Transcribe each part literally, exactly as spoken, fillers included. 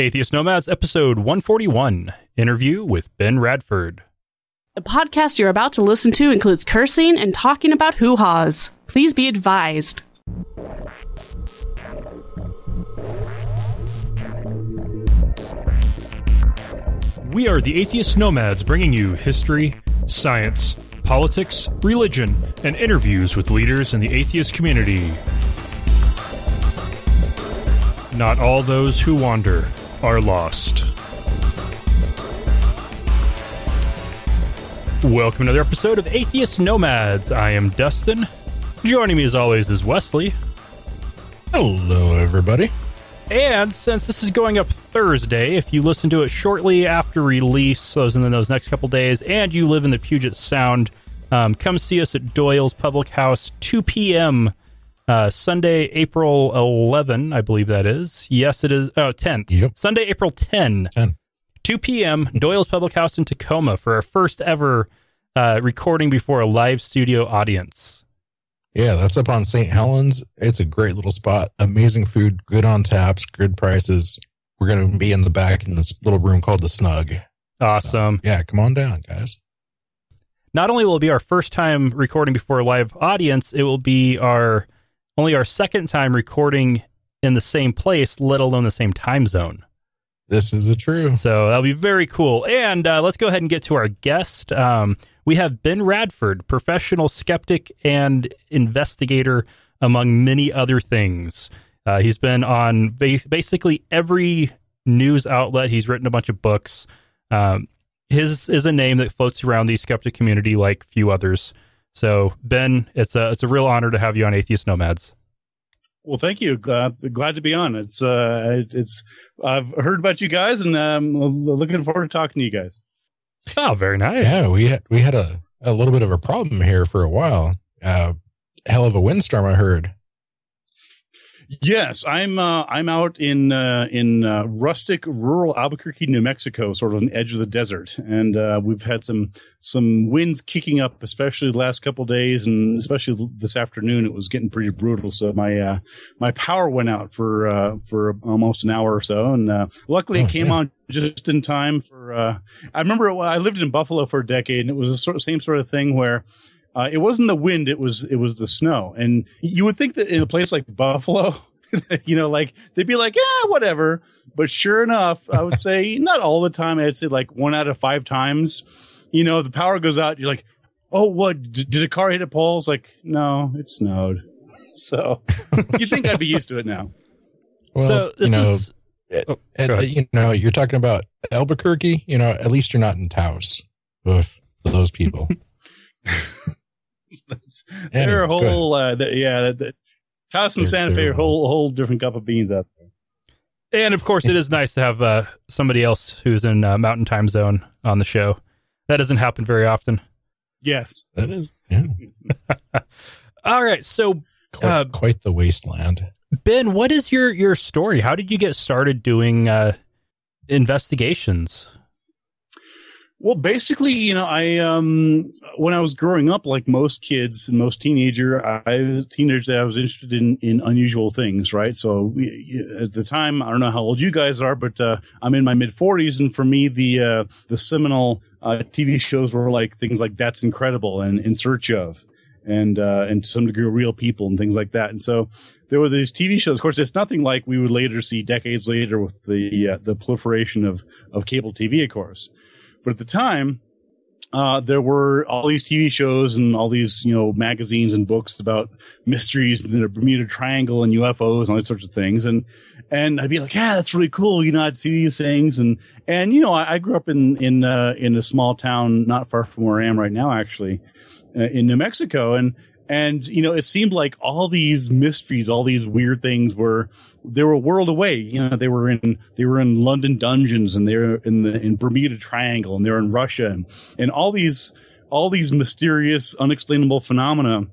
Atheist Nomads, episode one forty-one, interview with Ben Radford. The podcast you're about to listen to includes cursing and talking about hoo-haws. Please be advised. We are the Atheist Nomads, bringing you history, science, politics, religion, and interviews with leaders in the atheist community. Not all those who wander are lost. Welcome to another episode of Atheist Nomads. I am Dustin. Joining me as always is Wesley. Hello, everybody. And since this is going up Thursday, if you listen to it shortly after release, so in those next couple days, and you live in the Puget Sound, um, come see us at Doyle's Public House, two p.m. Uh, Sunday, April eleventh, I believe that is. Yes, it is. Oh, tenth. Yep. Sunday, April tenth, two p.m., Doyle's Public House in Tacoma for our first ever uh, recording before a live studio audience. Yeah, that's up on Saint Helens. It's a great little spot. Amazing food, good on taps, good prices. We're going to be in the back in this little room called the Snug. Awesome. So, yeah, come on down, guys. Not only will it be our first time recording before a live audience, it will be our... only our second time recording in the same place, let alone the same time zone. This is a true. So that'll be very cool. And uh, let's go ahead and get to our guest. Um, we have Ben Radford, professional skeptic and investigator, among many other things. Uh, he's been on ba- basically every news outlet. He's written a bunch of books. Um, his is a name that floats around the skeptic community like few others. So, Ben, it's a it's a real honor to have you on Atheist Nomads. Well, thank you. Glad, glad to be on. It's uh, it's I've heard about you guys, and I'm looking forward to talking to you guys. Oh, very nice. Yeah, we had we had a, a little bit of a problem here for a while. Uh, hell of a windstorm, I heard. Yes, I'm uh, I'm out in uh, in uh, rustic, rural Albuquerque, New Mexico, sort of on the edge of the desert, and uh, we've had some some winds kicking up, especially the last couple of days, and especially this afternoon. It was getting pretty brutal, so my uh, my power went out for uh, for almost an hour or so, and uh, luckily oh, it came yeah. on just in time for. Uh, I remember I lived in Buffalo for a decade, and it was the sort of same sort of thing where. Uh, it wasn't the wind, it was it was the snow. And you would think that in a place like Buffalo, you know, like they'd be like, yeah, whatever. But sure enough, I would say not all the time. I'd say like one out of five times, you know, the power goes out. You're like, oh, what? D- did a car hit a pole? It's like, no, it snowed. So you think I'd be used to it now. Well, so this you know, is, it, oh, it, you know, you're talking about Albuquerque. You know, at least you're not in Taos with those people. That's, yeah, they're a whole, uh, the, yeah, the, Taos and Santa Fe are a whole, whole different cup of beans out there. And of course, it is nice to have uh, somebody else who's in uh, Mountain Time Zone on the show. That doesn't happen very often. Yes, that is. Yeah. All right, so quite, uh, quite the wasteland. Ben, what is your your story? How did you get started doing uh, investigations? Well, basically, you know, I um, when I was growing up, like most kids and most teenager, I teenagers, I was interested in, in unusual things, right? So at the time, I don't know how old you guys are, but uh, I'm in my mid forties, and for me, the uh, the seminal uh, T V shows were like things like That's Incredible and In Search of, and uh, and to some degree, Real People and things like that. And so there were these T V shows. Of course, it's nothing like we would later see decades later with the uh, the proliferation of of cable T V, of course. But at the time, uh, there were all these T V shows and all these, you know, magazines and books about mysteries and the Bermuda Triangle and U F Os and all these sorts of things. And and I'd be like, yeah, that's really cool. You know, I'd see these things. And and you know, I, I grew up in in uh, in a small town not far from where I am right now, actually, uh, in New Mexico. And and you know, it seemed like all these mysteries, all these weird things were. They were a world away. You know, they were in they were in London dungeons, and they were in the in Bermuda Triangle, and they're in Russia, and, and all these all these mysterious, unexplainable phenomena.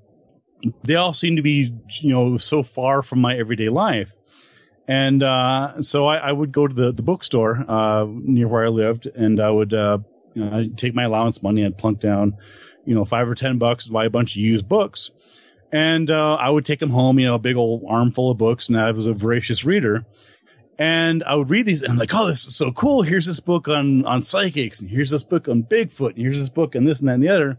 They all seem to be, you know, so far from my everyday life. And uh, so I, I would go to the, the bookstore uh, near where I lived, and I would uh, you know, I'd take my allowance money, I'd plunk down, you know, five or ten bucks and buy a bunch of used books. And uh, I would take them home, you know, a big old armful of books, and I was a voracious reader. And I would read these and I'm like, oh, this is so cool. Here's this book on, on psychics, and here's this book on Bigfoot, and here's this book on this and that and the other.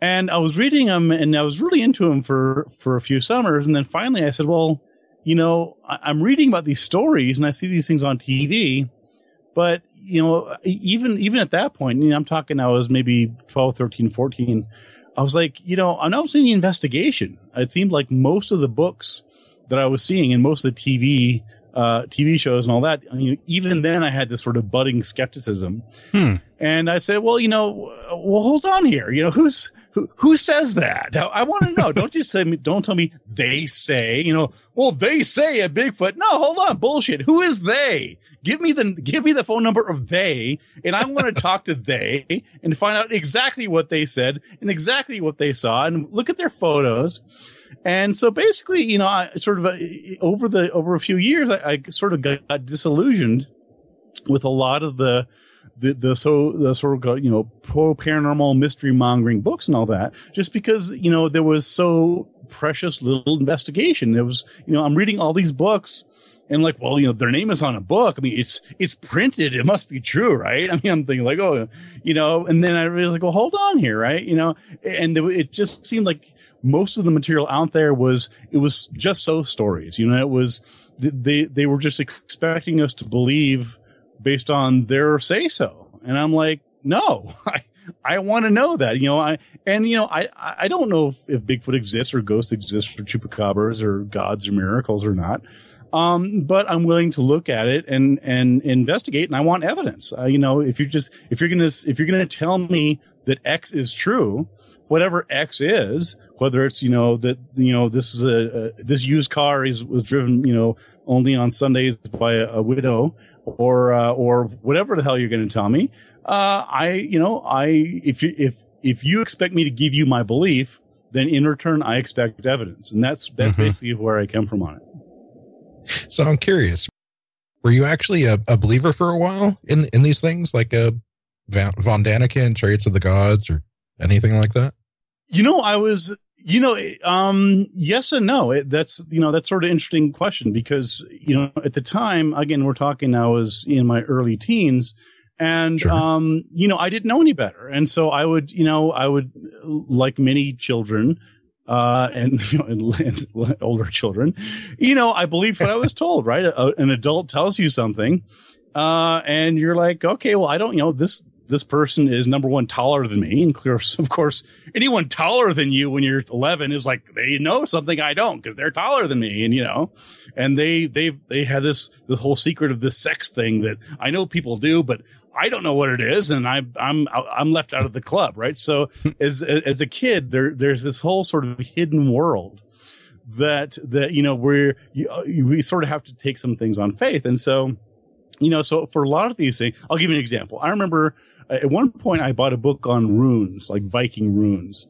And I was reading them and I was really into them for, for a few summers. And then finally I said, well, you know, I'm reading about these stories and I see these things on T V, but you know, even, even at that point, you know, I'm talking, I was maybe twelve, thirteen, fourteen. I was like, you know, I'm not seeing the investigation. It seemed like most of the books that I was seeing and most of the T V, uh, T V shows and all that, I mean, even then I had this sort of budding skepticism. Hmm. And I said, well, you know, well, hold on here. You know, who's, Who, who says that? I, I want to know. Don't just tell me, don't tell me they say, you know, well, they say a Bigfoot. No, hold on. Bullshit. Who is they? Give me the, give me the phone number of they. And I want to talk to they and find out exactly what they said and exactly what they saw and look at their photos. And so basically, you know, I sort of uh, over the, over a few years, I, I sort of got, got disillusioned with a lot of the, The, the so the sort of, you know, pro paranormal mystery mongering books and all that, just because, you know, there was so precious little investigation. There was, you know, I'm reading all these books and like, well, you know, their name is on a book. I mean, it's it's printed. It must be true, right? I mean, I'm thinking like, oh, you know, and then I realized like, well, hold on here, right? You know, and it just seemed like most of the material out there was it was just so stories. You know, it was they they were just expecting us to believe based on their say so. And I'm like, no, I, I want to know that, you know, I, and you know, I, I don't know if, if Bigfoot exists or ghosts exist or chupacabras or gods or miracles or not. Um, but I'm willing to look at it and, and investigate. And I want evidence. Uh, you know, if you're just, if you're going to, if you're going to tell me that X is true, whatever X is, whether it's, you know, that, you know, this is a, a this used car is, was driven, you know, only on Sundays by a, a widow, or uh, or whatever the hell you're going to tell me, uh, I you know I if you, if if you expect me to give you my belief, then in return I expect evidence, and that's that's mm-hmm. basically where I come from on it. So I'm curious, were you actually a, a believer for a while in in these things, like a Von Daniken, Chariots of the Gods, or anything like that? You know, I was. You know, um, yes and no. It, that's, you know, that's sort of interesting question because, you know, at the time, again, we're talking, I was in my early teens and, sure. um, you know, I didn't know any better. And so I would, you know, I would, like many children, uh, and, you know, and, and older children, you know, I believed what I was told, right? A, an adult tells you something, uh, and you're like, okay, well, I don't, you know, this, this person is number one taller than me, and clear, of course, anyone taller than you when you're eleven is like they know something I don't because they're taller than me, and you know, and they they they had this the whole secret of this sex thing that I know people do, but I don't know what it is, and I I'm I'm left out of the club, right? So as as a kid, there there's this whole sort of hidden world that that you know where you, we sort of have to take some things on faith, and so you know, so for a lot of these things, I'll give you an example. I remember. At one point, I bought a book on runes, like Viking runes.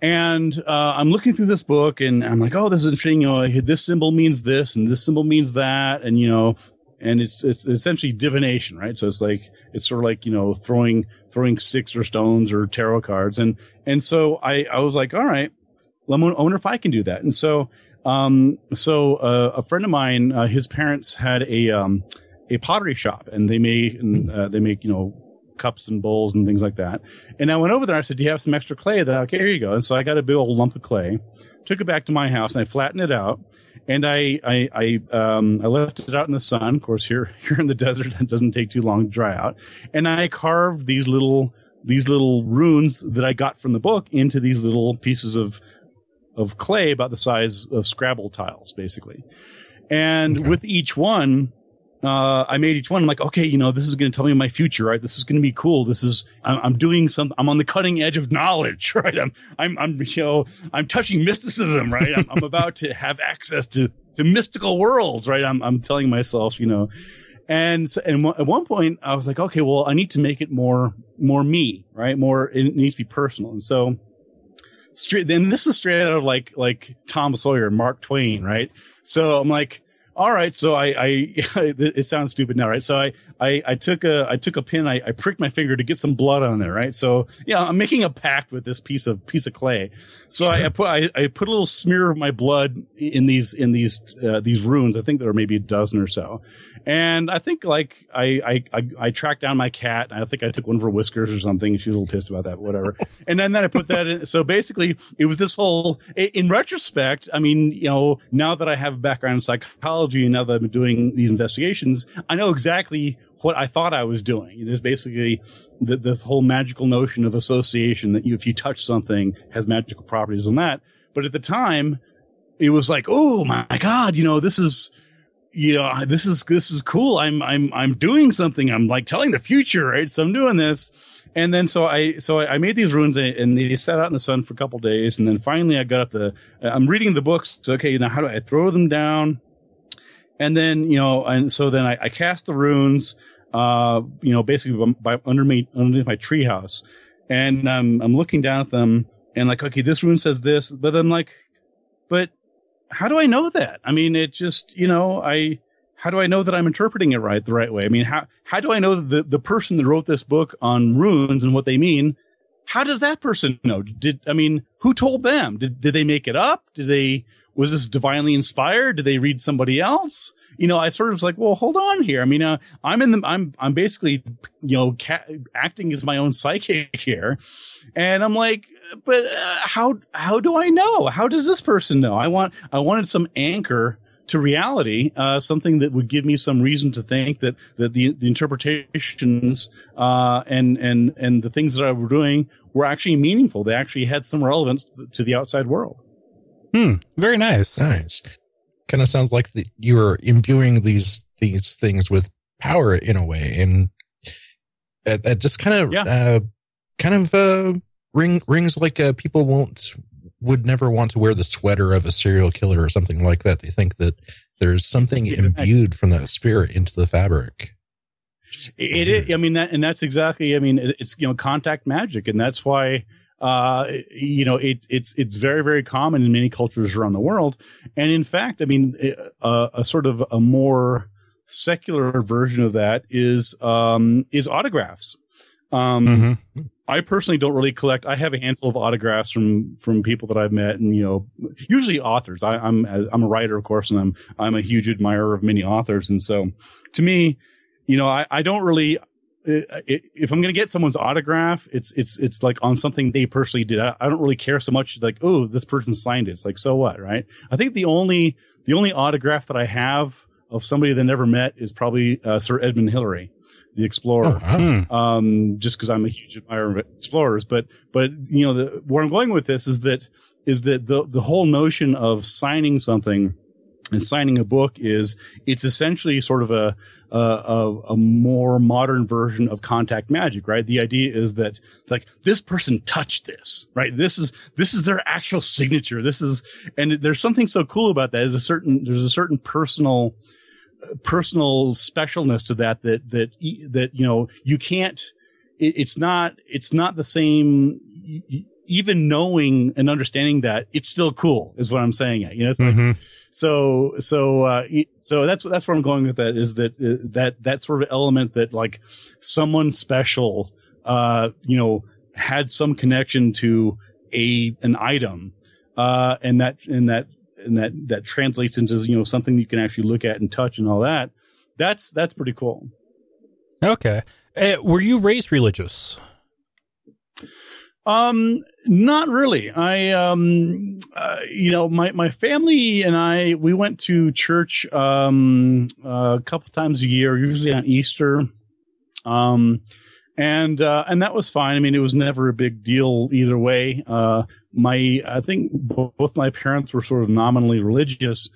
And uh, I'm looking through this book, and I'm like, oh, this is interesting. You know, this symbol means this, and this symbol means that. And, you know, and it's it's essentially divination, right? So it's like it's sort of like, you know, throwing throwing sticks or stones or tarot cards. And and so I, I was like, all right, I wonder if I can do that. And so um, so uh, a friend of mine, uh, his parents had a um, a pottery shop, and they made and, uh, they make, you know, cups and bowls and things like that. And I went over there. I said, do you have some extra clay? They're like, okay, here you go. And so I got a big old lump of clay, took it back to my house, and I flattened it out. And I I, I, um, I left it out in the sun. Of course, here, here in the desert, that doesn't take too long to dry out. And I carved these little these little runes that I got from the book into these little pieces of of clay about the size of Scrabble tiles, basically. And okay. with each one, Uh, I made each one. I'm like, okay, you know, this is going to tell me my future, right? This is going to be cool. This is, I'm, I'm doing some, I'm on the cutting edge of knowledge, right? I'm, I'm, I'm, you know, I'm touching mysticism, right? I'm, I'm about to have access to, to mystical worlds, right? I'm, I'm telling myself, you know, and, so, and w- at one point I was like, okay, well, I need to make it more, more me, right? More, it needs to be personal. And so straight, then this is straight out of like, like Tom Sawyer, Mark Twain, right? So I'm like, all right, so I, I it sounds stupid now, right? So I, I, I took a, I took a pin, I, I pricked my finger to get some blood on there, right? So yeah, I'm making a pact with this piece of piece of clay. So sure. I, I put, I, I put a little smear of my blood in these, in these, uh, these runes. I think there are maybe a dozen or so, and I think like I, I, I, I tracked down my cat. And I think I took one of her whiskers or something. She was a little pissed about that, but whatever. And then, then I put that in. So basically, it was this whole. In retrospect, I mean, you know, now that I have a background in psychology. And now that I've been doing these investigations, I know exactly what I thought I was doing. It is basically the, this whole magical notion of association that you, if you touch something, has magical properties and that. But at the time, it was like, oh my God, you know, this is, you know, this is this is cool. I'm I'm I'm doing something. I'm like telling the future, right? So I'm doing this. And then so I so I made these runes, and they sat out in the sun for a couple of days, and then finally I got up the. I'm reading the books. So, okay, now how do I throw them down? And then, you know, and so then I, I cast the runes, uh, you know, basically by, by under me, underneath my treehouse. And um, I'm looking down at them and like, okay, this rune says this. But I'm like, but how do I know that? I mean, it just, you know, I how do I know that I'm interpreting it right the right way? I mean, how, how do I know that the, the person that wrote this book on runes and what they mean? How does that person know? Did I mean, who told them? Did, did they make it up? Did they? Was this divinely inspired? Did they read somebody else? You know, I sort of was like, well, hold on here. I mean, uh, I'm in the, I'm, I'm basically, you know, ca- acting as my own psychic here. And I'm like, but uh, how, how do I know? How does this person know? I want, I wanted some anchor to reality, uh, something that would give me some reason to think that, that the, the interpretations, uh, and, and, and the things that I were doing were actually meaningful. They actually had some relevance to the outside world. Hmm. Very nice. Nice. Kind of sounds like the, you were imbuing these these things with power in a way, and that, that just kind of, yeah. uh, kind of uh, ring rings like uh, people won't would never want to wear the sweater of a serial killer or something like that. They think that there's something imbued from that spirit into the fabric. It is. I mean, that, and that's exactly. I mean, it's you know, contact magic, and that's why. Uh, you know, it, it's it's very, very common in many cultures around the world. And in fact, I mean, a, a sort of a more secular version of that is um, is autographs. Um, mm-hmm. I personally don't really collect. I have a handful of autographs from from people that I've met, and you know, usually authors. I, I'm I'm a writer, of course, and I'm I'm a huge admirer of many authors. And so, to me, you know, I, I don't really. If I'm going to get someone's autograph, it's it's it's like on something they personally did. I, I don't really care so much. Like, oh, this person signed it. It's like, so what, right? I think the only the only autograph that I have of somebody that I never met is probably uh, Sir Edmund Hillary, the explorer. Oh, wow. Um, just because I'm a huge admirer of explorers, but but you know, the, where I'm going with this is that is that the the whole notion of signing something. And signing a book is it's essentially sort of a, a a more modern version of contact magic, right? The idea is that like this person touched this, right? This is this is their actual signature. This is, and there's something so cool about that. Is a certain there's a certain personal uh, personal specialness to that that that that you know you can't. It, it's not it's not the same. Even knowing and understanding that it's still cool is what I'm saying. You know, it's mm-hmm. like. So, so, uh, so that's that's where I'm going with that is that uh, that that sort of element that like someone special, uh, you know, had some connection to a an item, uh, and that and that and that that translates into you know something you can actually look at and touch and all that. That's that's pretty cool. Okay, uh, were you raised religious? Um, not really. I, um, uh, you know, my, my family and I, we went to church, um, uh, a couple times a year, usually on Easter. Um, and, uh, and that was fine. I mean, it was never a big deal either way. Uh, my, I think both my parents were sort of nominally religious.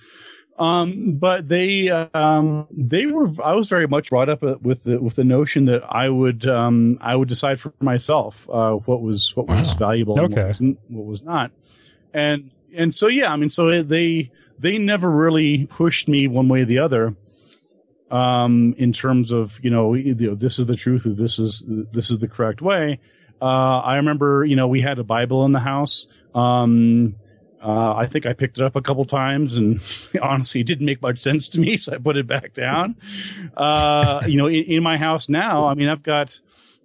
Um, but they, um, they were, I was very much brought up with the, with the notion that I would, um, I would decide for myself, uh, what was, what was wow. valuable okay. and what was, what was not. And, and so, yeah, I mean, so they, they never really pushed me one way or the other, um, in terms of, you know, this is the truth or this is, this is the correct way. Uh, I remember, you know, we had a Bible in the house, um, Uh, I think I picked it up a couple times and honestly it didn't make much sense to me, so I put it back down. Uh, you know, in, in my house now, I mean, I've got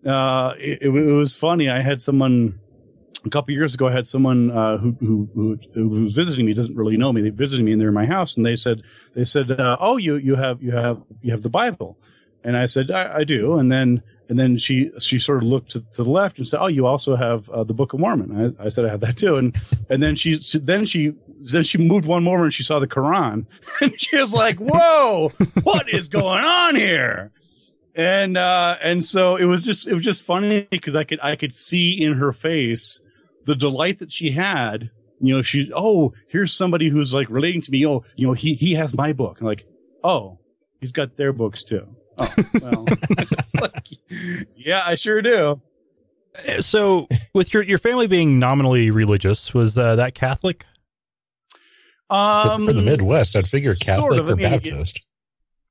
uh, – it, it was funny. I had someone – a couple of years ago, I had someone uh, who, who, who was visiting me, doesn't really know me. They visited me and they're in my house, and they said, they said, uh, "Oh, you, you have, you have, you have the Bible." And I said, I, I do. And then, and then she, she sort of looked to, to the left and said, "Oh, you also have uh, the Book of Mormon." I, I said, "I have that too." And, and then she, then she, then she moved one more and she saw the Quran and she was like, "Whoa, what is going on here?" And, uh, and so it was just, it was just funny because I could, I could see in her face the delight that she had, you know, she, oh, here's somebody who's like relating to me. Oh, you know, he, he has my book. I'm like, oh, he's got their books too. Oh, well, it's like, yeah, I sure do. So with your, your family being nominally religious, was uh, that Catholic? Um, for the Midwest, I'd figure Catholic sort of, or I mean, Baptist.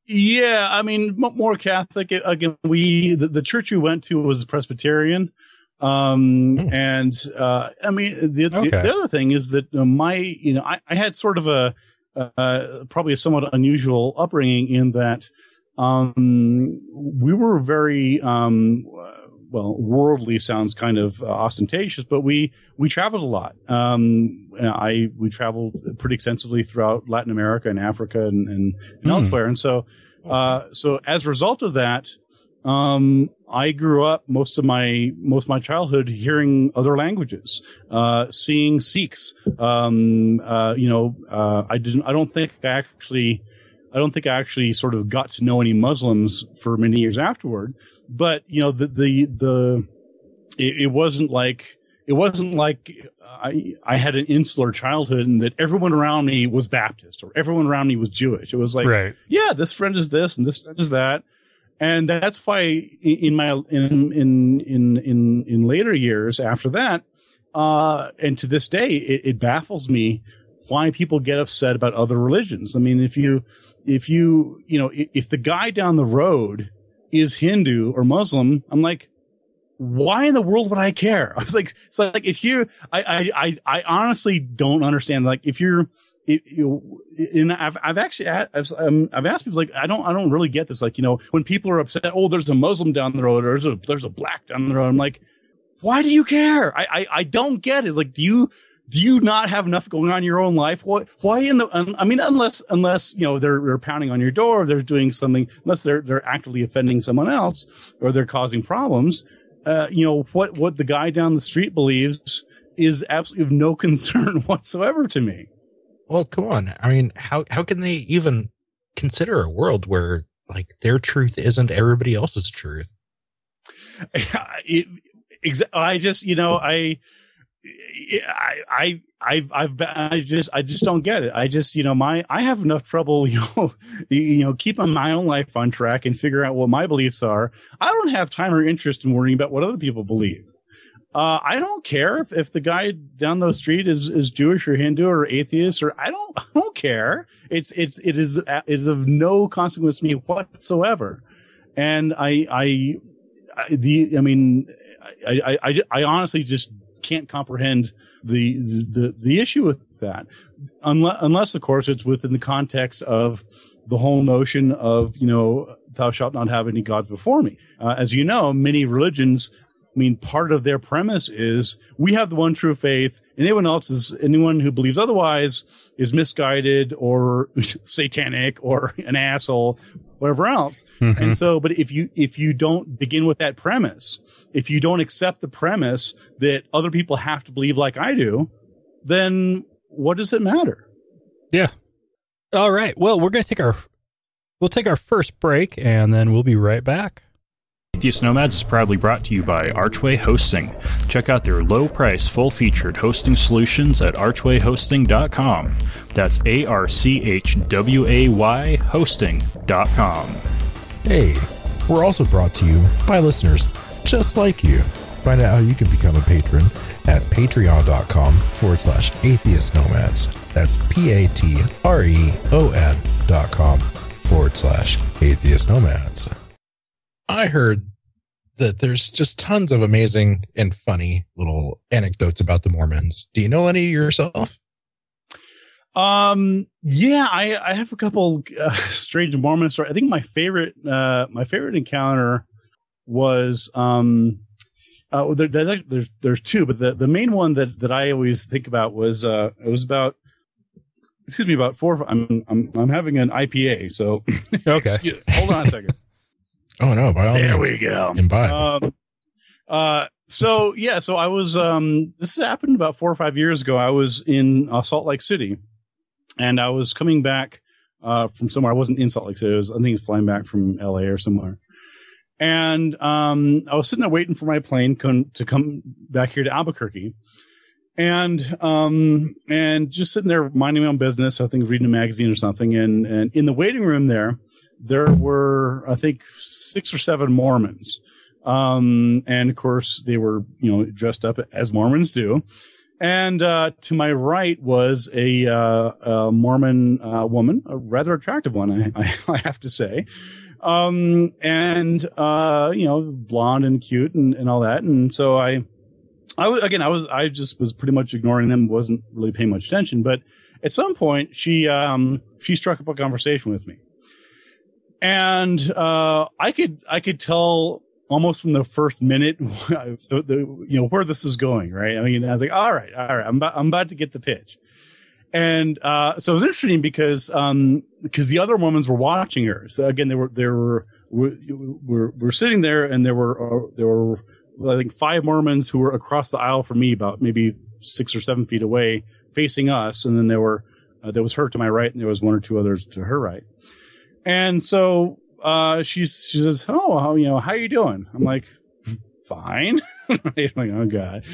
It, yeah. I mean, more Catholic. Again, we, the, the church we went to was Presbyterian. Um, mm. and, uh, I mean, the, okay. the, the other thing is that my, you know, I, I had sort of a, uh, probably a somewhat unusual upbringing in that, um, we were very, um, well, worldly sounds kind of uh, ostentatious, but we, we traveled a lot. Um, I, we traveled pretty extensively throughout Latin America and Africa and, and, and mm. elsewhere. And so, uh, so as a result of that, um, I grew up most of my most of my childhood hearing other languages, uh, seeing Sikhs. Um, uh, you know, uh, I didn't. I don't think I actually. I don't think I actually sort of got to know any Muslims for many years afterward. But you know, the the the it, it wasn't like it wasn't like I I had an insular childhood and that everyone around me was Baptist or everyone around me was Jewish. It was like, right. yeah, this friend is this and this friend is that. And that's why in my in in in in, in later years after that, uh, and to this day, it, it baffles me why people get upset about other religions. I mean, if you if you you know if the guy down the road is Hindu or Muslim, I'm like, why in the world would I care? I was like, it's like if you, I I I honestly don't understand. Like if you're It, you, and I've, I've actually, I've, um, I've asked people like, I don't, I don't really get this. Like, you know, when people are upset, oh, there's a Muslim down the road, or there's a, there's a black down the road. I'm like, why do you care? I, I, I don't get it. It's like, do you, do you not have enough going on in your own life? What, why in the, um, I mean, unless, unless, you know, they're, they're pounding on your door, or they're doing something, unless they're, they're actively offending someone else or they're causing problems. Uh, you know, what, what the guy down the street believes is absolutely of no concern whatsoever to me. Well, come on. I mean, how, how can they even consider a world where, like, their truth isn't everybody else's truth? It, I just, you know, I, I, I, I've, I've, I just, I just don't get it. I just, you know, my, I have enough trouble, you know, you know, keeping my own life on track and figuring out what my beliefs are. I don't have time or interest in worrying about what other people believe. Uh, I don't care if, if the guy down the street is, is Jewish or Hindu or atheist, or I don't, I don't care. It's, it's, it is, it is of no consequence to me whatsoever. And I, I, I the, I mean, I, I, I, I honestly just can't comprehend the, the, the issue with that. Unless, unless of course it's within the context of the whole notion of, you know, thou shalt not have any gods before me. Uh, as you know, many religions, I mean, part of their premise is we have the one true faith. And anyone else is anyone who believes otherwise is misguided or satanic or an asshole, whatever else. Mm-hmm. And so, but if you if you don't begin with that premise, if you don't accept the premise that other people have to believe like I do, then what does it matter? Yeah. All right. Well, we're going to take our we'll take our first break, and then we'll be right back. Atheist Nomads is proudly brought to you by Archway Hosting. Check out their low-price, full-featured hosting solutions at archway hosting dot com. That's A R C H W A Y hosting dot com. Hey, we're also brought to you by listeners just like you. Find out how you can become a patron at patreon dot com forward slash atheist nomads. That's P-A-T-R-E-O-N dot com forward slash atheist nomads. I heard that there's just tons of amazing and funny little anecdotes about the Mormons. Do you know any yourself? Um, yeah, I, I have a couple uh, strange Mormon stories. I think my favorite, uh, my favorite encounter was, um, uh, there, there's, there's, there's two, but the, the main one that, that I always think about was, uh, it was about, excuse me, about four, I'm, I'm, I'm having an I P A. So okay. Excuse, hold on a second. Oh no. By all there means, we go. Imbibe. Um, uh, so yeah, so I was, um, this happened about four or five years ago. I was in uh, Salt Lake City. And I was coming back uh, from somewhere. I wasn't in Salt Lake City. I, was, I think I was flying back from L A or somewhere. And um, I was sitting there waiting for my plane con- to come back here to Albuquerque. And um, and just sitting there minding my own business. I think reading a magazine or something. And, and in the waiting room there, there were, I think, six or seven Mormons. Um, and, of course, they were, you know, dressed up as Mormons do. And uh, to my right was a, uh, a Mormon uh, woman, a rather attractive one, I, I have to say. Um, and, uh, you know, blonde and cute and, and all that. And so I, I was, again, I was, I just was pretty much ignoring them, wasn't really paying much attention. But at some point, she, um, she struck up a conversation with me. And uh, I could, I could tell almost from the first minute, the, the, you know, where this is going, right? I mean, I was like, all right, all right, I'm about, I'm about to get the pitch. And uh, so it was interesting because um, because the other Mormons were watching her. So again, they were they were were were, were sitting there, and there were uh, there were I think five Mormons who were across the aisle from me, about maybe six or seven feet away, facing us. And then there were uh, there was her to my right, and there was one or two others to her right. And so. Uh, she she says, "Oh, you know, how you doing?" I'm like, "Fine." I'm like, "Oh God."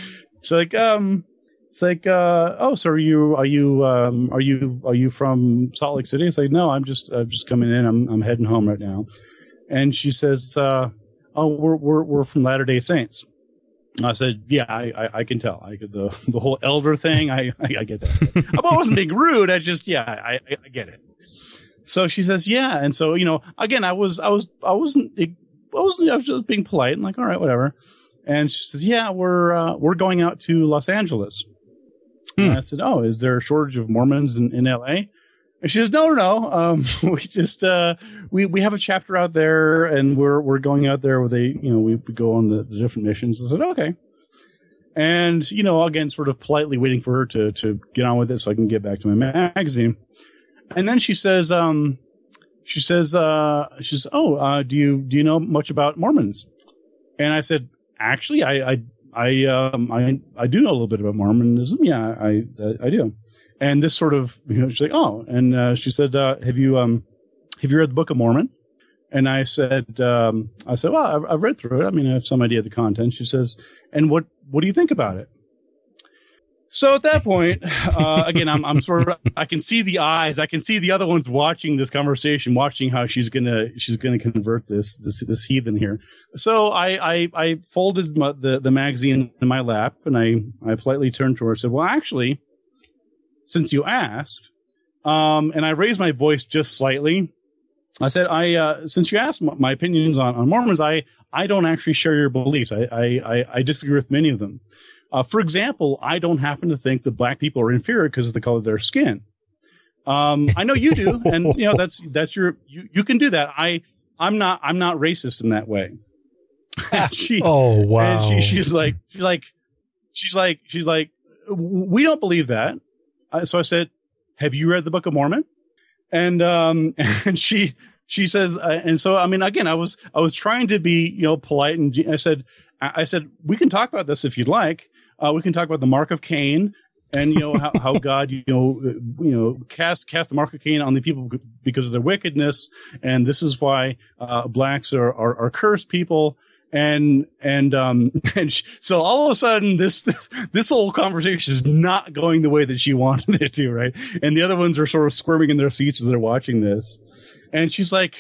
She's like, "Um, it's like, uh, oh, so are you? Are you? Um, are you? Are you from Salt Lake City?" It's like, "No, I'm just, I'm just coming in. I'm, I'm heading home right now." And she says, uh, "Oh, we're, we're, we're from Latter-day Saints." I said, "Yeah, I, I, I can tell. I could the, the whole elder thing. I, I, I get that. But I wasn't being rude. I just, yeah, I, I get it." So she says, yeah. And so, you know, again, I was, I was, I wasn't, I wasn't, I was just being polite and like, all right, whatever. And she says, yeah, we're, uh, we're going out to Los Angeles. Hmm. And I said, oh, is there a shortage of Mormons in, in L A? And she says, no, no, no. Um, we just, uh, we, we have a chapter out there and we're, we're going out there where they, you know, we, we go on the, the different missions. I said, okay. And, you know, again, sort of politely waiting for her to, to get on with it so I can get back to my magazine. And then she says, um, she says, uh, she says, oh, uh, do you, do you know much about Mormons? And I said, actually, I, I, I, um, I, I do know a little bit about Mormonism. Yeah, I, I, I do. And this sort of, you know, she's like, oh, and, uh, she said, uh, have you, um, have you read the Book of Mormon? And I said, um, I said, well, I've, I've read through it. I mean, I have some idea of the content. She says, and what, what do you think about it? So at that point, uh, again, I'm, I'm sort of, I can see the eyes. I can see the other ones watching this conversation, watching how she's gonna, she's gonna convert this, this, this heathen here. So I, I, I folded my, the, the magazine in my lap, and I, I politely turned to her and said, "Well, actually, since you asked," um, and I raised my voice just slightly. I said, "I, uh, since you asked my opinions on, on Mormons, I, I don't actually share your beliefs. I, I, I disagree with many of them. Uh, for example, I don't happen to think that black people are inferior because of the color of their skin. Um, I know you do, and you know that's that's your you, you can do that. I I'm not I'm not racist in that way." she, oh wow! And she, she's like she's like she's like she's like we don't believe that. Uh, so I said, "Have you read the Book of Mormon?" And um, and she she says, uh, and so I mean, again, I was I was trying to be you know polite, and I said I said we can talk about this if you'd like. Uh, we can talk about the mark of Cain, and you know how, how God, you know, you know, cast cast the mark of Cain on the people because of their wickedness, and this is why uh, blacks are, are are cursed people, and and um and sh- so all of a sudden this, this this whole conversation is not going the way that she wanted it to, right? And the other ones are sort of squirming in their seats as they're watching this, and she's like,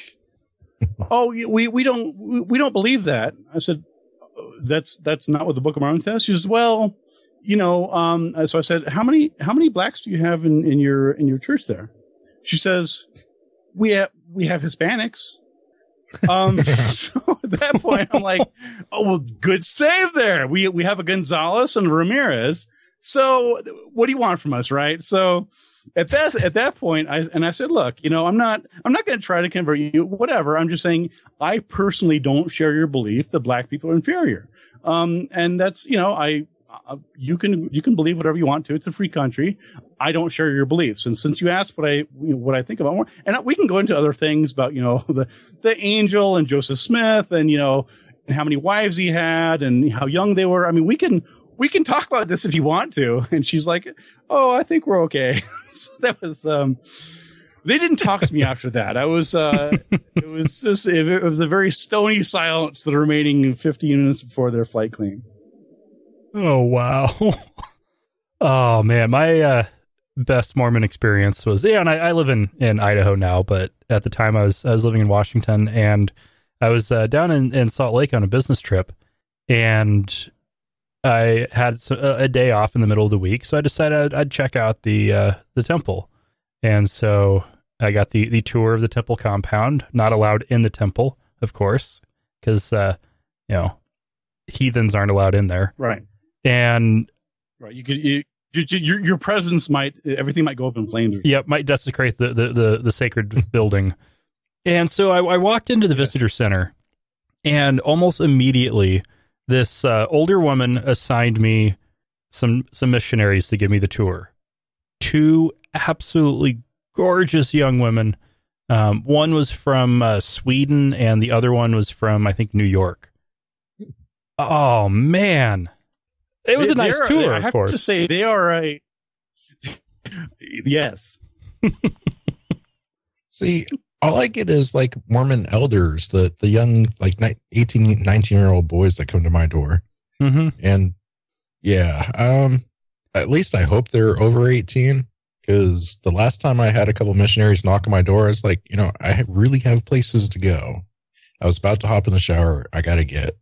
"Oh, we we don't we don't believe that." I said, That's that's not what the Book of Mormon says. She says, "Well, you know." Um, so I said, "How many how many blacks do you have in, in your in your church there?" She says, "We have we have Hispanics." Um, so at that point, I'm like, "Oh well, good save there. We we have a Gonzalez and Ramirez. So what do you want from us, right?" So at that at that point, I and I said, look, you know, I'm not I'm not going to try to convert you, whatever. I'm just saying I personally don't share your belief that black people are inferior. Um, and that's, you know, I. Uh, you can you can believe whatever you want to. It's a free country. I don't share your beliefs. And since you asked what I you know, what I think about more, and we can go into other things about, you know, the the angel and Joseph Smith and, you know, and how many wives he had and how young they were. I mean, we can we can talk about this if you want to. And she's like, oh, I think we're okay. So that was um, they didn't talk to me after that. I was uh, it was just it, it was a very stony silence the remaining fifteen minutes before their flight clean. Oh, wow. Oh, man. My uh, best Mormon experience was, yeah, and I, I live in, in Idaho now, but at the time I was I was living in Washington, and I was uh, down in, in Salt Lake on a business trip, and I had a, a day off in the middle of the week, so I decided I'd, I'd check out the uh, the temple. And so I got the, the tour of the temple compound, not allowed in the temple, of course, because, uh, you know, heathens aren't allowed in there. Right. And right, you could you, you, your your presence might everything might go up in flames. Yeah, might desecrate the the the, the sacred building. And so I, I walked into the yes. visitor center, and almost immediately, this uh, older woman assigned me some some missionaries to give me the tour. Two absolutely gorgeous young women. Um, one was from uh, Sweden, and the other one was from I think New York. Oh man. It was they, a nice are, tour, I have of course. to say, they are a... Yes. See, all I get is, like, Mormon elders, the, the young, like, eighteen, nineteen-year-old boys that come to my door. Mm-hmm. And, yeah, um, at least I hope they're over eighteen, because the last time I had a couple missionaries knock on my door, I was like, you know, I really have places to go. I was about to hop in the shower. I got to get.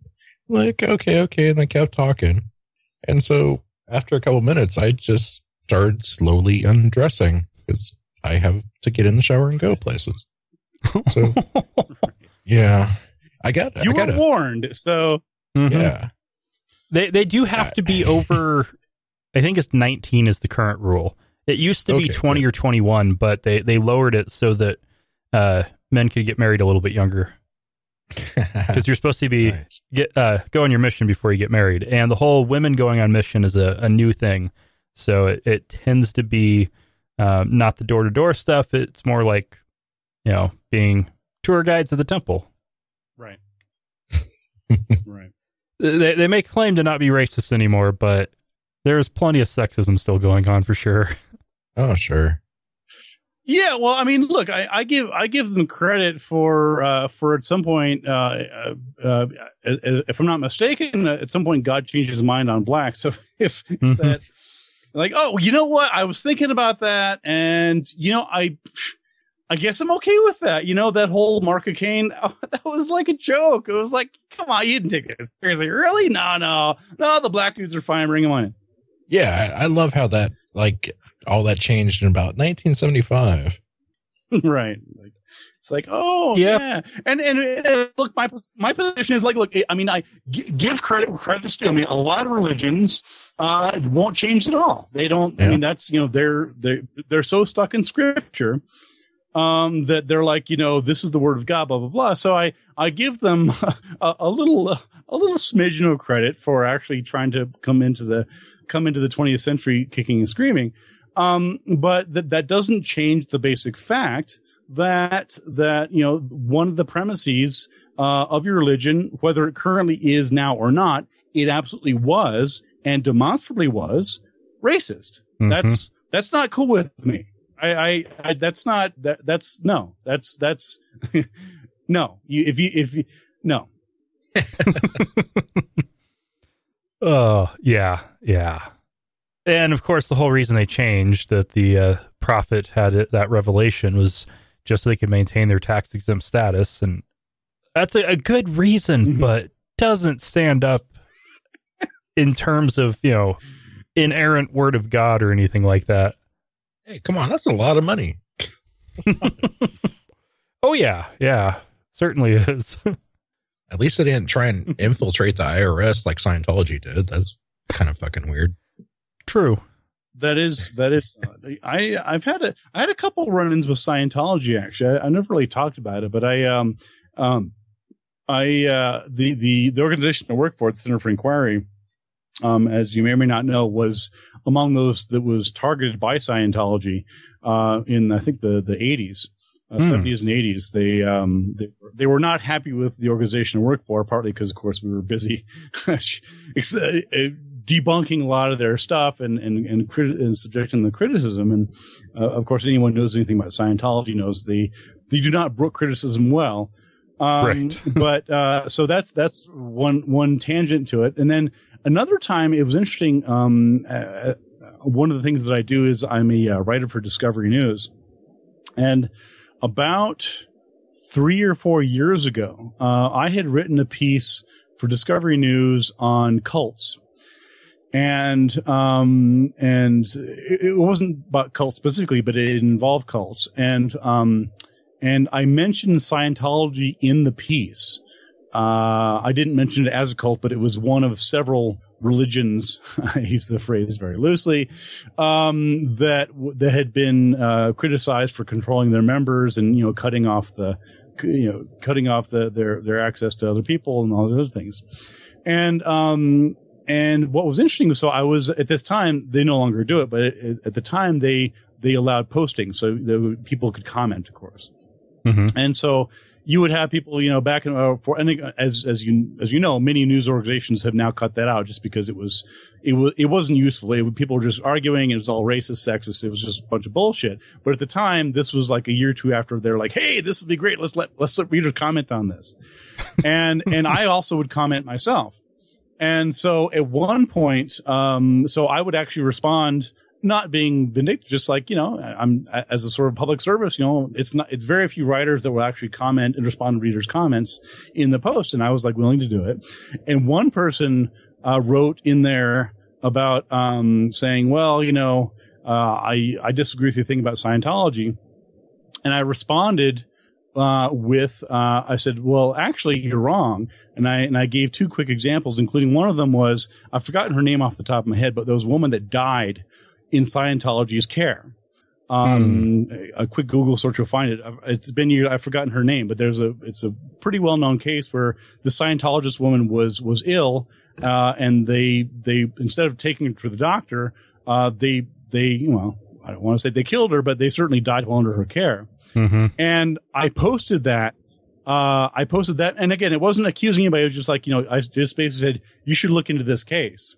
Like, okay, okay, and they kept talking. And so after a couple minutes, I just started slowly undressing because I have to get in the shower and go places. So, yeah, I got you I got were a, warned. So, mm-hmm. yeah, they they do have I, to be over. I think it's nineteen is the current rule. It used to okay, be twenty right. or twenty-one, but they they lowered it so that uh, men could get married a little bit younger. Because you're supposed to be nice. get uh, go on your mission before you get married, and the whole women going on mission is a, a new thing. So it, it tends to be uh, not the door to door stuff. It's more like, you know, being tour guides at the temple. Right. Right. They they may claim to not be racist anymore, but there's plenty of sexism still going on for sure. Oh sure. Yeah, well, I mean, look, I, I give I give them credit for uh, for at some point, uh, uh, uh, if I'm not mistaken, at some point God changed his mind on black. So if, if mm-hmm. that, like, oh, you know what, I was thinking about that, and you know, I, I guess I'm okay with that. You know, that whole Mark of Cain, oh, that was like a joke. It was like, come on, you didn't take this seriously, really? No, no, no, the black dudes are fine. Bring them on in. Yeah, I, I love how that like. all that changed in about nineteen seventy-five. Right. Like, it's like, oh, yep. yeah. And, and and look, my my position is like, look, I mean, I g- give credit where credit's due. I mean, a lot of religions uh, won't change at all. They don't. Yeah. I mean, that's, you know, they're, they're, they're so stuck in scripture um, that they're like, you know, this is the word of God, blah, blah, blah. So I, I give them a, a little a little smidgen of credit for actually trying to come into the come into the twentieth century kicking and screaming. Um, but that that doesn't change the basic fact that that you know one of the premises uh, of your religion, whether it currently is now or not, it absolutely was and demonstrably was racist. Mm-hmm. That's that's not cool with me. I, I, I that's not that that's no that's that's no. You, if you if you, no. Oh yeah yeah. And, of course, the whole reason they changed that the uh, prophet had it, that revelation was just so they could maintain their tax-exempt status. And that's a, a good reason, mm-hmm. but doesn't stand up in terms of, you know, inerrant word of God or anything like that. Hey, come on. That's a lot of money. Oh, yeah. Yeah, certainly is. At least they didn't try and infiltrate the I R S like Scientology did. That's kind of fucking weird. True. That is that is I I've had a I had a couple run-ins with Scientology, actually. I, I never really talked about it, but I um um I uh the the, the organization I work for, the Center for Inquiry, um as you may or may not know, was among those that was targeted by Scientology uh in I think the the eighties. Uh, mm. seventies and eighties, they, um, they they were not happy with the organization to work for, partly because, of course, we were busy debunking a lot of their stuff and and and, criti- and subjecting them to criticism. And uh, of course, anyone who knows anything about Scientology knows they they do not brook criticism well. Um, right. but uh, so that's that's one one tangent to it. And then another time, it was interesting. Um, uh, one of the things that I do is I'm a uh, writer for Discovery News, and about three or four years ago, uh, I had written a piece for Discovery News on cults, and um, and it wasn't about cults specifically, but it involved cults, and um, and I mentioned Scientology in the piece. Uh, I didn't mention it as a cult, but it was one of several religions. I use the phrase very loosely, um, that that had been uh, criticized for controlling their members and, you know, cutting off the, you know, cutting off the, their their access to other people and all those things. And um, and what was interesting was, so I was at this time, they no longer do it, but it, it, at the time they they allowed posting, so the, people could comment, of course, mm-hmm. and so. You would have people, you know, back in uh, for, and as as you as you know, many news organizations have now cut that out just because it was it was it wasn't useful. It, people were just arguing. It was all racist, sexist. It was just a bunch of bullshit. But at the time, this was like a year or two after they're like, "Hey, this would be great. Let's let let's let readers comment on this," and and I also would comment myself. And so at one point, um, so I would actually respond. Not being vindictive, just like, you know, I'm as a sort of public service, you know, it's not, it's very few writers that will actually comment and respond to readers' comments in the post. And I was like willing to do it. And one person uh, wrote in there about um, saying, well, you know, uh, I, I disagree with your thing about Scientology. And I responded uh, with, uh, I said, well, actually, you're wrong. And I, and I gave two quick examples, including one of them was, I've forgotten her name off the top of my head, but there was a woman that died in Scientology's care. Um, mm. a, a quick Google search will find it. It's been years. I've forgotten her name, but there's a. It's a pretty well known case where the Scientologist woman was was ill, uh, and they they instead of taking her to the doctor, uh, they they well, I don't want to say they killed her, but they certainly died while under her care. Mm-hmm. And I posted that. Uh, I posted that, and again, it wasn't accusing anybody. It was just like, you know, I just basically said you should look into this case,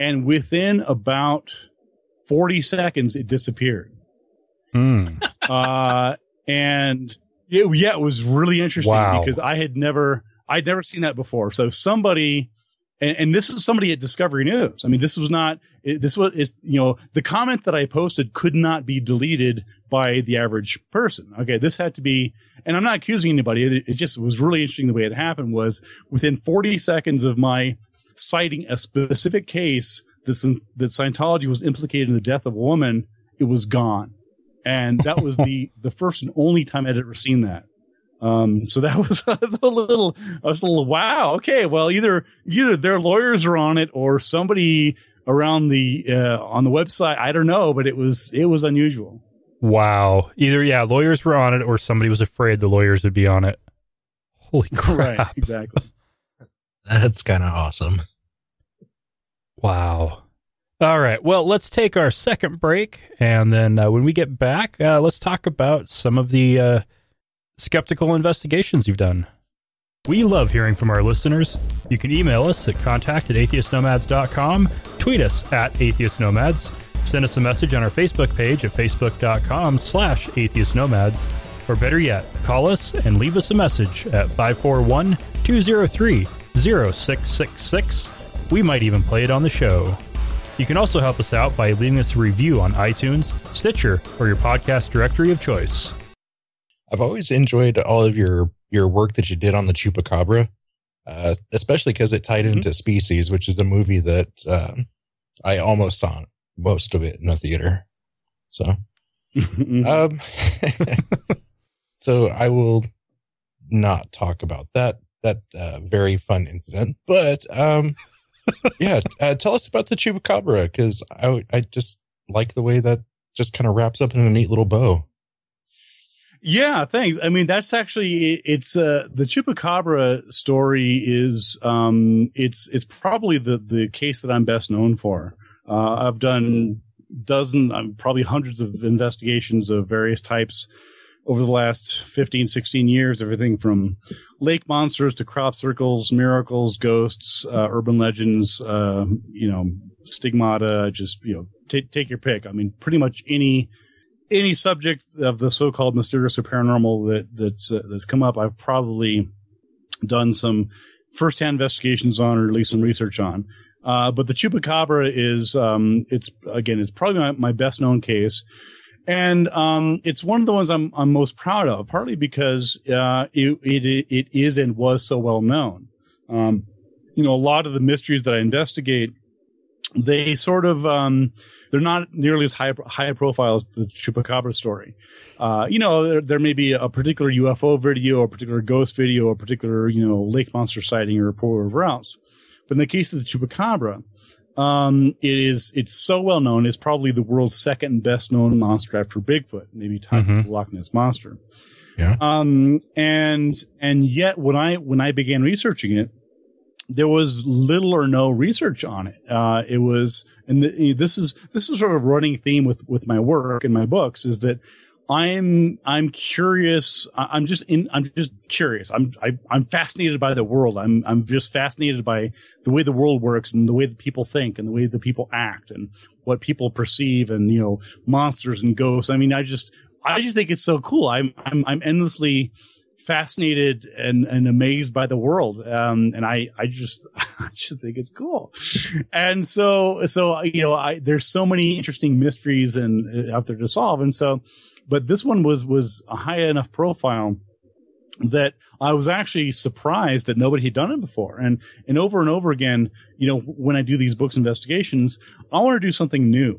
and within about forty seconds, it disappeared. Mm. uh, and it, yeah, it was really interesting wow. because I had never, I'd never seen that before. So somebody, and, and this is somebody at Discovery News. I mean, this was not, it, this was, is, you know, the comment that I posted could not be deleted by the average person. Okay. This had to be, and I'm not accusing anybody. It, it just was really interesting. The way it happened was within forty seconds of my citing a specific case that Scientology was implicated in the death of a woman, it was gone. And that was the, the first and only time I'd ever seen that. Um, so that was, that was a little, I was a little, wow. Okay. Well, either, either their lawyers are on it or somebody around the, uh, on the website. I don't know, but it was, it was unusual. Wow. Either, yeah, lawyers were on it or somebody was afraid the lawyers would be on it. Holy crap. Right, exactly. That's kind of awesome. Wow. All right. Well, let's take our second break. And then uh, when we get back, uh, let's talk about some of the uh, skeptical investigations you've done. We love hearing from our listeners. You can email us at contact at atheist nomads dot com, tweet us at atheistnomads, send us a message on our Facebook page at facebook dot com slash atheistnomads, or better yet, call us and leave us a message at five four one, two zero three, zero six six six. We might even play it on the show. You can also help us out by leaving us a review on iTunes, Stitcher, or your podcast directory of choice. I've always enjoyed all of your, your work that you did on the Chupacabra, uh, especially because it tied into mm-hmm. Species, which is a movie that uh, I almost saw most of it in the theater. So, um, so I will not talk about that that uh, very fun incident, but. Um, yeah, uh, tell us about the Chupacabra, because I, I just like the way that just kind of wraps up in a neat little bow. Yeah, thanks. I mean, that's actually, it's uh, the Chupacabra story is um, it's it's probably the, the case that I'm best known for. Uh, I've done dozens, um, probably hundreds of investigations of various types over the last fifteen, sixteen years, everything from lake monsters to crop circles, miracles, ghosts, uh, urban legends, uh, you know, stigmata, just, you know, t- take your pick. I mean, pretty much any any subject of the so-called mysterious or paranormal that that's, uh, that's come up, I've probably done some first-hand investigations on, or at least some research on. Uh, but the Chupacabra is, um, it's again, it's probably my, my best-known case. And um, it's one of the ones I'm, I'm most proud of, partly because uh, it, it it is and was so well known. Um, you know, a lot of the mysteries that I investigate, they sort of um, they're not nearly as high high profile as the Chupacabra story. Uh, you know, there, there may be a particular U F O video, a particular ghost video, a particular you know lake monster sighting, or whatever else. But in the case of the Chupacabra, Um, it is, it's so well known. It's probably the world's second best known monster after Bigfoot, maybe tied mm-hmm. with the Loch Ness Monster. Yeah. Um, and, and yet when I, when I began researching it, there was little or no research on it. Uh, it was, and the, this is, this is sort of a running theme with, with my work and my books, is that I'm, I'm curious. I'm just in, I'm just curious. I'm, I, I'm fascinated by the world. I'm, I'm just fascinated by the way the world works and the way that people think and the way that people act and what people perceive and, you know, monsters and ghosts. I mean, I just, I just think it's so cool. I'm, I'm, I'm endlessly fascinated and, and amazed by the world. Um, and I, I just, I just think it's cool. And so, so, you know, I, there's so many interesting mysteries and uh, out there to solve. And so, But this one was was a high enough profile that I was actually surprised that nobody had done it before. And and over and over again, you know, when I do these books investigations, I want to do something new.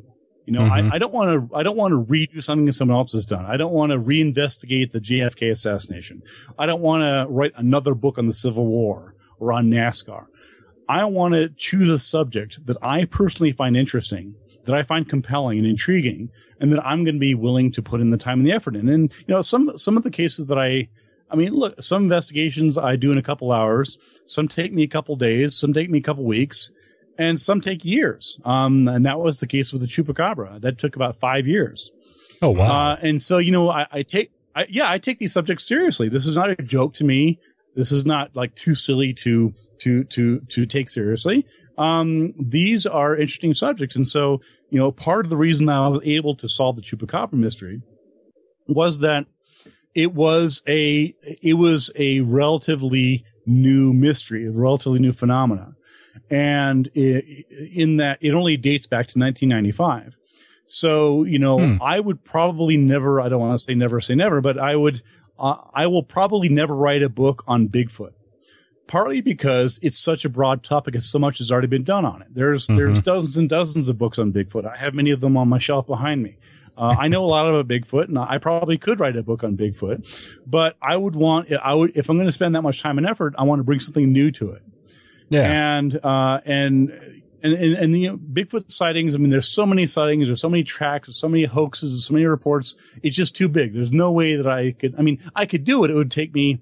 You know, mm-hmm. I, I don't want to I don't want to redo something that someone else has done. I don't want to reinvestigate the J F K assassination. I don't want to write another book on the Civil War or on NASCAR. I want to choose a subject that I personally find interesting, that I find compelling and intriguing, and that I'm going to be willing to put in the time and the effort in. And, you know, some, some of the cases that I, I mean, look, some investigations I do in a couple hours, some take me a couple days, some take me a couple weeks, and some take years. Um, and that was the case with the Chupacabra. That took about five years. Oh, wow. Uh, and so, you know, I, I take, I, yeah, I take these subjects seriously. This is not a joke to me. This is not like too silly to, to, to, to take seriously. Um, these are interesting subjects. And so, you know, part of the reason that I was able to solve the Chupacabra mystery was that it was a, it was a relatively new mystery, a relatively new phenomena. And it, in that it only dates back to nineteen ninety-five. So, you know, hmm. I would probably never, I don't want to say never say never, but I would, uh, I will probably never write a book on Bigfoot. Partly because it's such a broad topic and so much has already been done on it. There's mm-hmm. there's dozens and dozens of books on Bigfoot. I have many of them on my shelf behind me. Uh, I know a lot about Bigfoot, and I probably could write a book on Bigfoot. But I would want I would if I'm going to spend that much time and effort, I want to bring something new to it. Yeah. And uh, and and and, and you know, Bigfoot sightings. I mean, there's so many sightings. There's so many tracks. There's so many hoaxes. There's so many reports. It's just too big. There's no way that I could. I mean, I could do it. It would take me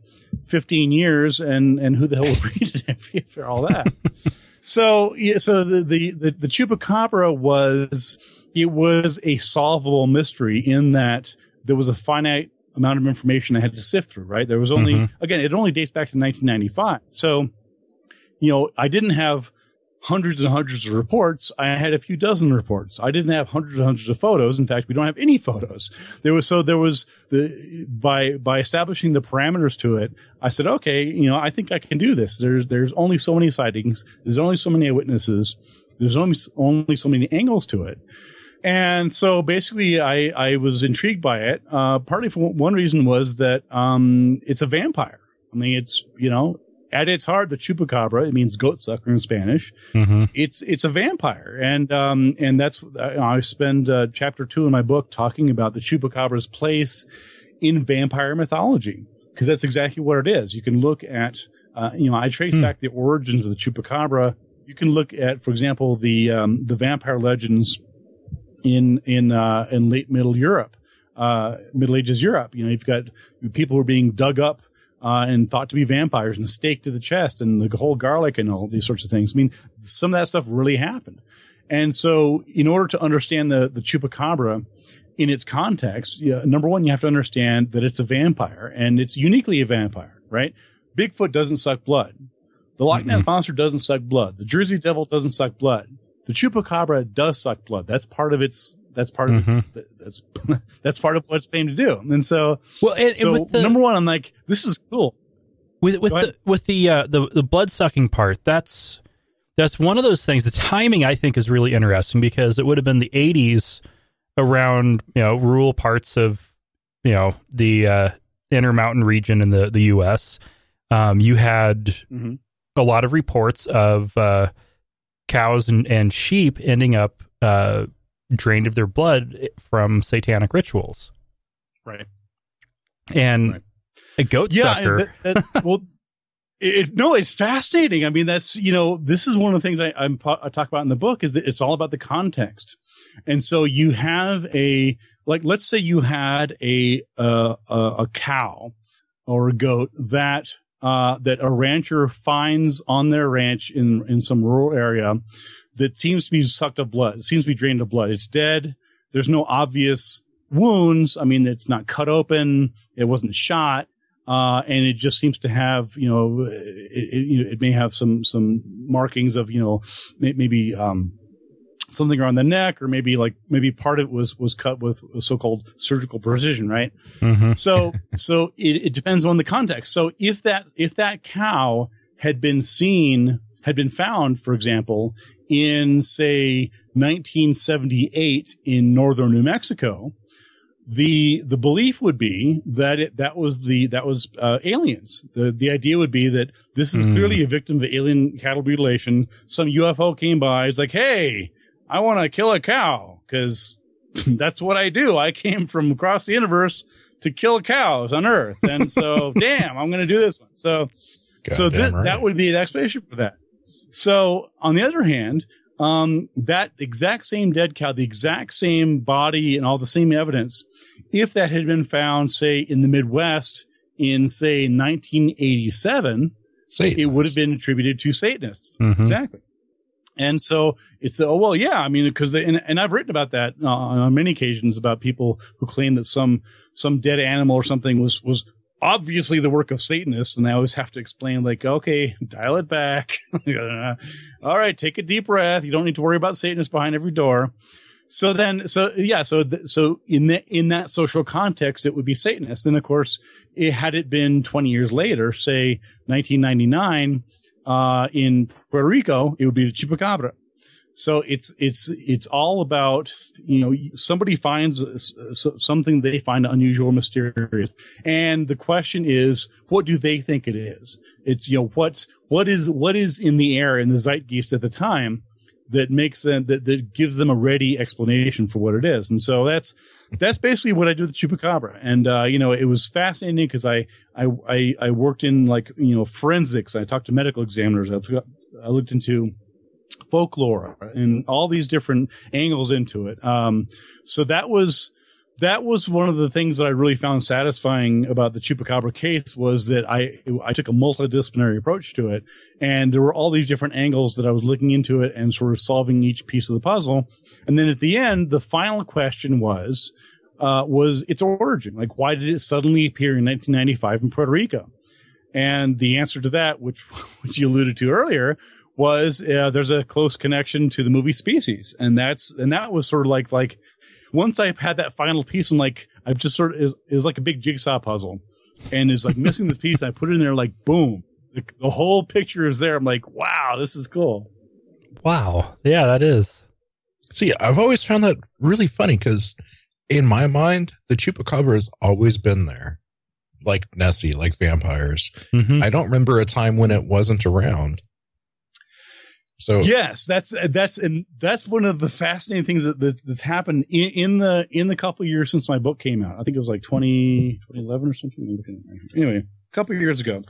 fifteen years, and and who the hell would read it after, after all that? so yeah, so the, the the the Chupacabra was it was a solvable mystery in that there was a finite amount of information I had to sift through. Right, there was only mm-hmm. again it only dates back to nineteen ninety-five. So you know I didn't have hundreds and hundreds of reports. I had a few dozen reports. I didn't have hundreds and hundreds of photos. In fact, we don't have any photos. There was so there was the by by establishing the parameters to it, I said, okay, you know, I think I can do this. There's there's only so many sightings. There's only so many eyewitnesses. There's only only so many angles to it. And so basically, I I was intrigued by it. Uh, partly for one reason was that um, it's a vampire. I mean, it's you know. At its heart, the Chupacabra, it means goat sucker in Spanish. Mm-hmm. It's it's a vampire, and um and that's I spend uh, chapter two in my book talking about the Chupacabra's place in vampire mythology, because that's exactly what it is. You can look at uh, you know I trace mm. back the origins of the Chupacabra. You can look at, for example, the um, the vampire legends in in uh, in late Middle Europe, uh, Middle Ages Europe. You know, you've got people who are being dug up uh, and thought to be vampires and staked to the chest, and the whole garlic and all these sorts of things. I mean, some of that stuff really happened. And so, in order to understand the the Chupacabra in its context, you know, number one, you have to understand that it's a vampire, and it's uniquely a vampire, right? Bigfoot doesn't suck blood. The Loch Ness mm-hmm. Monster doesn't suck blood. The Jersey Devil doesn't suck blood. The Chupacabra does suck blood. That's part of its. That's part of mm-hmm. its. That's that's part of what it's aimed to do. And so, well, and, so and with the, number one, I'm like, this is cool. With with the with the uh, the the blood sucking part, that's that's one of those things. The timing, I think, is really interesting because it would have been the eighties, around you know rural parts of you know the uh, Intermountain region in the the U S. Um, you had. Mm-hmm. A lot of reports of uh, cows and, and sheep ending up uh, drained of their blood from satanic rituals, right? And right. a goat yeah, sucker. That, that, well, it, no, it's fascinating. I mean, that's you know, this is one of the things I, I'm, I talk about in the book is that it's all about the context. And so you have a like, let's say you had a uh, a, a cow or a goat that. Uh, that a rancher finds on their ranch in, in some rural area that seems to be sucked of blood. It seems to be drained of blood. It's dead. There's no obvious wounds. I mean, it's not cut open. It wasn't shot. Uh, and it just seems to have, you know, it, it, it may have some, some markings of, you know, maybe, um, something around the neck, or maybe like maybe part of it was was cut with so-called surgical precision, right? Mm-hmm. So so it, it depends on the context. So if that if that cow had been seen had been found, for example, in say nineteen seventy-eight in northern New Mexico, the the belief would be that it, that was the that was uh, aliens. The the idea would be that this is mm. clearly a victim of alien cattle mutilation. Some U F O came by. It's like, hey. I want to kill a cow because that's what I do. I came from across the universe to kill cows on Earth. And so, damn, I'm going to do this one. So, God so th- right. that would be the explanation for that. So on the other hand, um, that exact same dead cow, the exact same body and all the same evidence, if that had been found, say, in the Midwest in, say, nineteen eighty-seven, Satanists. It would have been attributed to Satanists. Mm-hmm. Exactly. And so it's, oh, well, yeah, I mean, because they, and, and I've written about that uh, on many occasions about people who claim that some, some dead animal or something was, was obviously the work of Satanists. And I always have to explain, like, okay, dial it back. All right, take a deep breath. You don't need to worry about Satanists behind every door. So then, so yeah, so, th- so in that, in that social context, it would be Satanists. And of course, it, had it been twenty years later, say nineteen ninety-nine, Uh, in Puerto Rico, it would be the Chupacabra. So it's it's it's all about, you know, somebody finds something they find unusual, mysterious, and the question is, what do they think it is? It's you know what's what is what is in the air in the zeitgeist at the time that makes them that, that gives them a ready explanation for what it is, and so that's that's basically what I do with the Chupacabra. And uh, you know, it was fascinating because I, I I I worked in like you know forensics. I talked to medical examiners. I, I looked into folklore and all these different angles into it. Um, so that was that was one of the things that I really found satisfying about the Chupacabra case was that I I took a multidisciplinary approach to it, and there were all these different angles that I was looking into it and sort of solving each piece of the puzzle. And then at the end, the final question was, uh, was its origin. Like, why did it suddenly appear in nineteen ninety-five in Puerto Rico? And the answer to that, which, which you alluded to earlier, was uh, there's a close connection to the movie Species. And that's, and that was sort of like, like, once I've had that final piece, and like, I've just sort of, is, is like a big jigsaw puzzle and is like missing this piece. I put it in there, like, boom, the, the whole picture is there. I'm like, wow, this is cool. Wow. Yeah, that is. See, I've always found that really funny because in my mind, the Chupacabra has always been there, like Nessie, like vampires. Mm-hmm. I don't remember a time when it wasn't around. So yes, that's that's and that's one of the fascinating things that, that that's happened in, in the in the couple of years since my book came out. I think it was like twenty eleven or something. Anyway, a couple of years ago,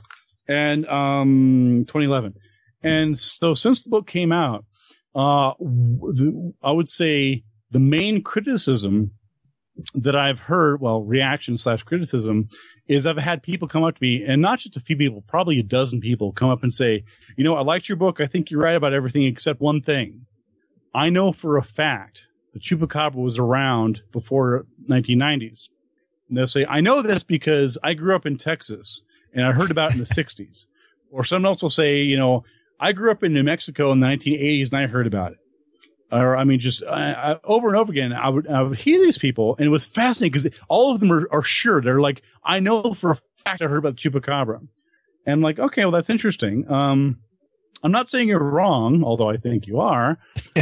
and um, twenty eleven, and so since the book came out. Uh, I would say the main criticism that I've heard, well, reaction slash criticism, is I've had people come up to me, and not just a few people, probably a dozen people come up and say, you know, I liked your book. I think you're right about everything except one thing. I know for a fact that Chupacabra was around before nineteen nineties. And they'll say, I know this because I grew up in Texas and I heard about it in the sixties. Or someone else will say, you know, I grew up in New Mexico in the nineteen eighties and I heard about it. Or, I mean, just I, I, over and over again, I would, I would hear these people, and it was fascinating because all of them are, are sure. They're like, I know for a fact I heard about the Chupacabra. And I'm like, okay, well, that's interesting. Um, I'm not saying you're wrong, although I think you are.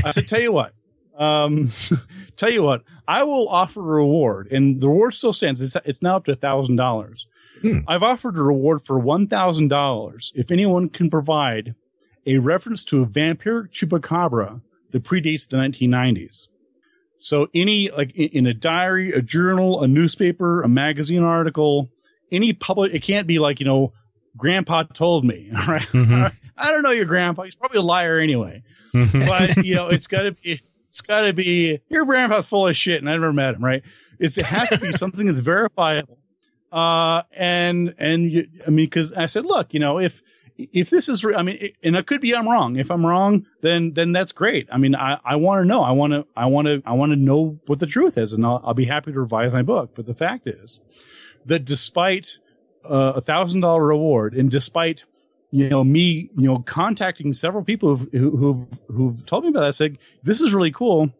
I said, tell you what. Um, tell you what. I will offer a reward, and the reward still stands. It's, it's now up to one thousand dollars. Hmm. I've offered a reward for one thousand dollars if anyone can provide a reference to a vampiric Chupacabra that predates the nineteen nineties. So any, like in, in a diary, a journal, a newspaper, a magazine article, any public, it can't be like, you know, grandpa told me, all right? Mm-hmm. All right? I don't know your grandpa. He's probably a liar anyway. Mm-hmm. But, you know, it's gotta be, it's gotta be your grandpa's full of shit and I never met him, right? It's, it has to be something that's verifiable. Uh, and, and you, I mean, cause I said, look, you know, if, If this is, I mean, and it could be I'm wrong. If I'm wrong, then then that's great. I mean, I, I want to know. I want to I want to I want to know what the truth is, and I'll, I'll be happy to revise my book. But the fact is that despite uh, a thousand dollar reward, and despite you know me you know contacting several people who've, who who've told me about that, I said this is really cool.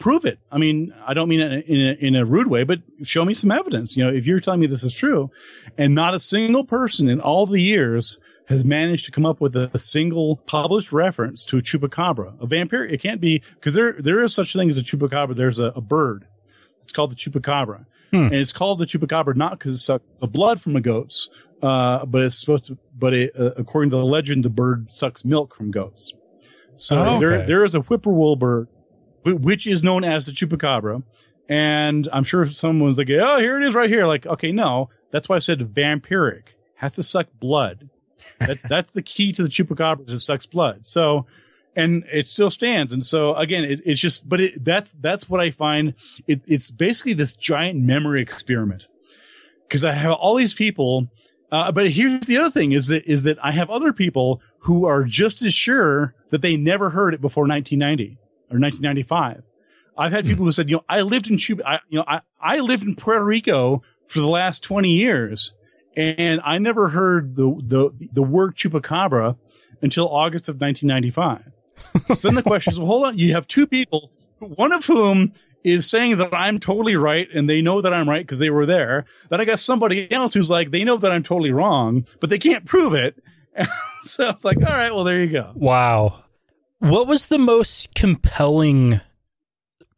Prove it. I mean, I don't mean it in a, in a rude way, but show me some evidence. You know, if you're telling me this is true, and not a single person in all the years has managed to come up with a, a single published reference to a Chupacabra, a vampire. It can't be, because there there is such a thing as a Chupacabra. There's a, a bird. It's called the Chupacabra. Hmm. And it's called the Chupacabra not because it sucks the blood from the goats, uh, but it's supposed to, but it, uh, according to the legend, the bird sucks milk from goats. So oh, okay. there there is a whippoorwill bird, which is known as the Chupacabra. And I'm sure someone's like, oh, here it is right here. Like, okay, no. That's why I said vampiric. Has to suck blood. That's that's the key to the Chupacabra, is it sucks blood. So, and it still stands. And so again, it, it's just, but it, that's that's what I find. It, it's basically this giant memory experiment, because I have all these people. Uh, but here's the other thing: is that is that I have other people who are just as sure that they never heard it before nineteen ninety or nineteen ninety-five. I've had people who said, you know, I lived in Chup, I, you know, I, I lived in Puerto Rico for the last twenty years. And I never heard the, the the word Chupacabra until August of nineteen ninety-five. So then the question is, well, hold on. You have two people, one of whom is saying that I'm totally right, and they know that I'm right because they were there. Then I got somebody else who's like, they know that I'm totally wrong, but they can't prove it. And so it's like, all right, well, there you go. Wow. What was the most compelling,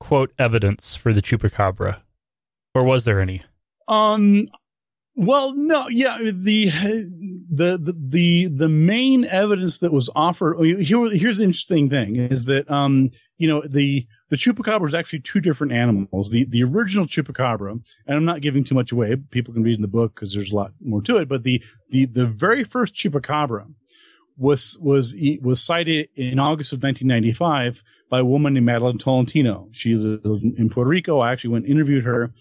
quote, evidence for the Chupacabra? Or was there any? Um... Well, no, yeah, the, the, the, the main evidence that was offered, here, here's the interesting thing is that, um, you know, the, the Chupacabra is actually two different animals. The, the original Chupacabra, and I'm not giving too much away. People can read in the book because there's a lot more to it, but the, the, the very first Chupacabra was, was, was cited in August of nineteen ninety-five by a woman named Madeline Tolentino. She lives in Puerto Rico. I actually went and interviewed her.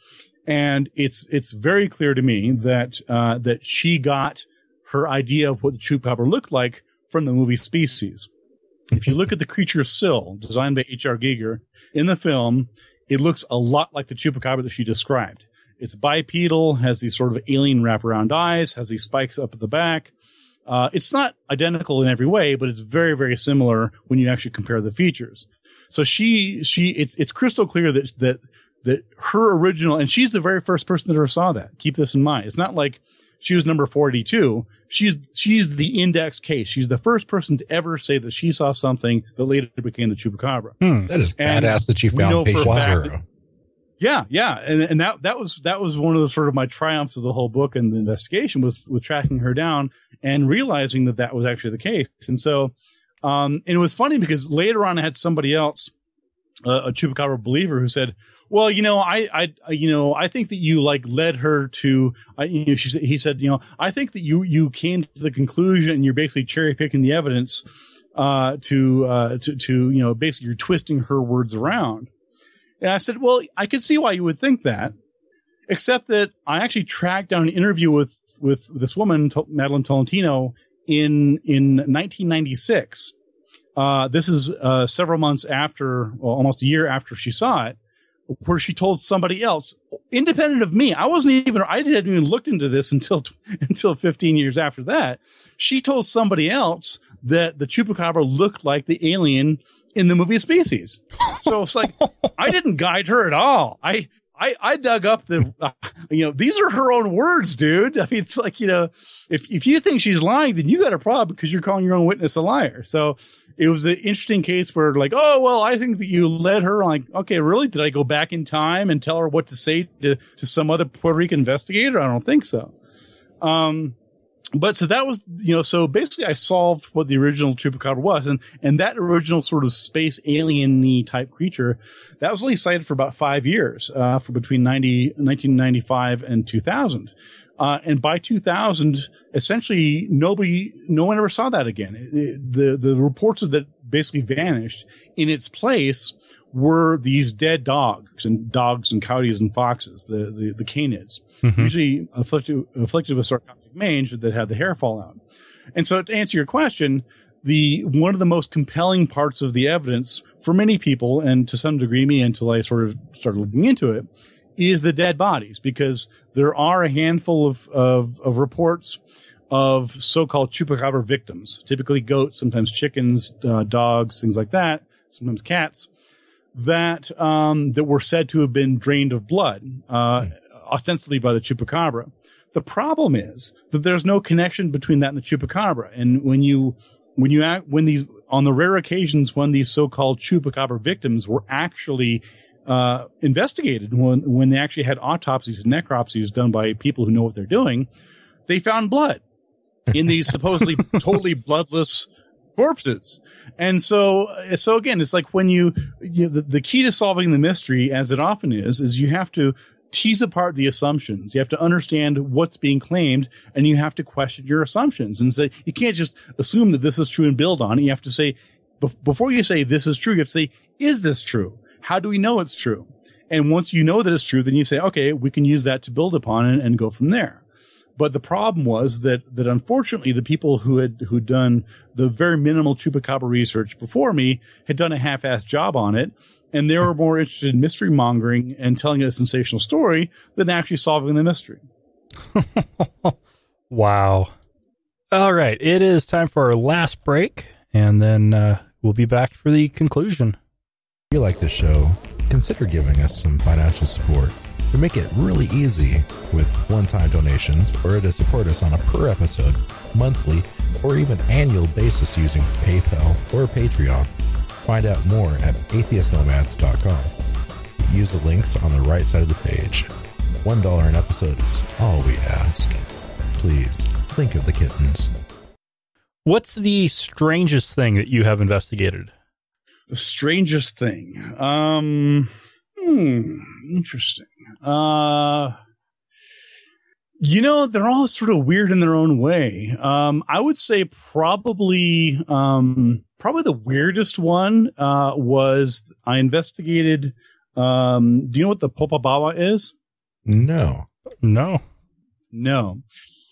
And it's it's very clear to me that uh, that she got her idea of what the Chupacabra looked like from the movie Species. If you look at the creature Sill, designed by H R Giger, in the film, it looks a lot like the Chupacabra that she described. It's bipedal, has these sort of alien wraparound eyes, has these spikes up at the back. Uh, it's not identical in every way, but it's very, very similar when you actually compare the features. So she she it's it's crystal clear that that. That her original, and she's the very first person that ever saw that. Keep this in mind. It's not like she was number forty-two. She's she's the index case. She's the first person to ever say that she saw something that later became the Chupacabra. Hmm, that is and badass that she found page zero. Yeah, yeah, and and that that was that was one of the sort of my triumphs of the whole book and the investigation was with tracking her down and realizing that that was actually the case. And so, um, and it was funny because later on I had somebody else. Uh, a Chupacabra believer who said, well, you know, I, I, you know, I think that you like led her to, uh, you know, she said, he said, you know, I think that you, you came to the conclusion and you're basically cherry picking the evidence, uh, to, uh, to, to, you know, basically you're twisting her words around. And I said, well, I could see why you would think that, except that I actually tracked down an interview with, with this woman, T- Madeline Tolentino, in in nineteen ninety-six. Uh, this is uh, several months after, well, almost a year after she saw it, where she told somebody else, independent of me. I wasn't even, I hadn't even looked into this until until fifteen years after that. She told somebody else that the Chupacabra looked like the alien in the movie Species. So it's like, I didn't guide her at all. I I, I dug up the, uh, you know, these are her own words, dude. I mean, it's like, you know, if, if you think she's lying, then you got a problem because you're calling your own witness a liar. So it was an interesting case where, like, oh, well, I think that you led her on. Like, okay, really? Did I go back in time and tell her what to say to, to some other Puerto Rican investigator? I don't think so. Um, but so that was, you know, so basically I solved what the original Chupacabra was. And, and that original sort of space alien-y type creature, that was only cited for about five years, uh, for between nineteen ninety-five and two thousand. Uh, and by two thousand, essentially nobody, no one ever saw that again. It, it, the the reports that basically vanished in its place were these dead dogs and dogs and coyotes and foxes, the the, the canids, mm-hmm. usually afflicted afflicted with sarcoptic mange that had the hair fall out. And so, to answer your question, the one of the most compelling parts of the evidence for many people, and to some degree me, until I sort of started looking into it, is the dead bodies, because there are a handful of, of, of reports of so-called Chupacabra victims, typically goats, sometimes chickens, uh, dogs, things like that, sometimes cats, that um, that were said to have been drained of blood, uh, mm. ostensibly by the Chupacabra. The problem is that there's no connection between that and the Chupacabra, and when you when you act, when these on the rare occasions when these so-called Chupacabra victims were actually Uh, investigated, when when they actually had autopsies and necropsies done by people who know what they're doing, they found blood in these supposedly totally bloodless corpses. And so, so again, it's like when you, you know, the, the key to solving the mystery, as it often is, is you have to tease apart the assumptions. You have to understand what's being claimed, and you have to question your assumptions and say, you can't just assume that this is true and build on it. You have to say, be- before you say this is true, you have to say, is this true? How do we know it's true? And once you know that it's true, then you say, okay, we can use that to build upon and, and go from there. But the problem was that that unfortunately the people who had who'd done the very minimal Chupacabra research before me had done a half-assed job on it, and they were more interested in mystery mongering and telling a sensational story than actually solving the mystery. Wow. All right. It is time for our last break, and then uh, we'll be back for the conclusion. If you like the show, consider giving us some financial support. We make it really easy with one-time donations, or to support us on a per-episode, monthly, or even annual basis using PayPal or Patreon. Find out more at atheist nomads dot com. Use the links on the right side of the page. one dollar an episode is all we ask. Please, think of the kittens. What's the strangest thing that you have investigated? The strangest thing. Um, hmm, interesting. Uh, you know, they're all sort of weird in their own way. Um, I would say probably, um, probably the weirdest one uh, was I investigated. Um, do you know what the Popobawa is? No, no, no.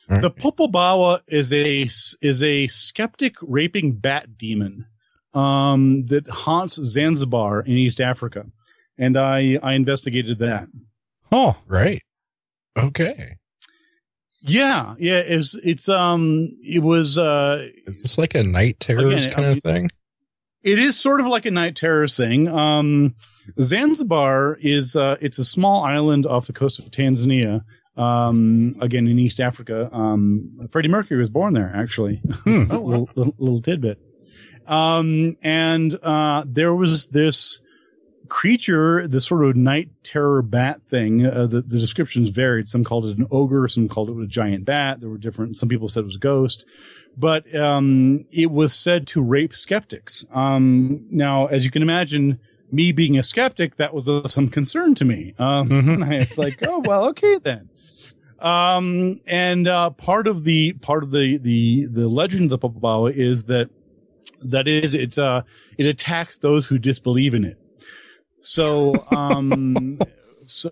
Right. The Popobawa is a is a skeptic raping bat demon um that haunts Zanzibar in East Africa, and I I investigated that. Oh, right. Okay. Yeah, yeah. It's it's um it was uh. Is this like a night terrors again, kind I mean, of thing? It is sort of like a night terrors thing. Um, Zanzibar is uh it's a small island off the coast of Tanzania. Um, again in East Africa. Um, Freddie Mercury was born there, actually. Hmm. Oh, wow. little, little, little tidbit. Um, and, uh, there was this creature, this sort of night terror bat thing. Uh, the, the descriptions varied. Some called it an ogre. Some called it a giant bat. There were different, some people said it was a ghost, but, um, it was said to rape skeptics. Um, now, as you can imagine, me being a skeptic, that was uh, some concern to me. Um, mm-hmm. It's like, oh, well, okay then. Um, and, uh, part of the, part of the, the, the legend of the Popobawa is that That is, it's uh, it attacks those who disbelieve in it. So, um, so,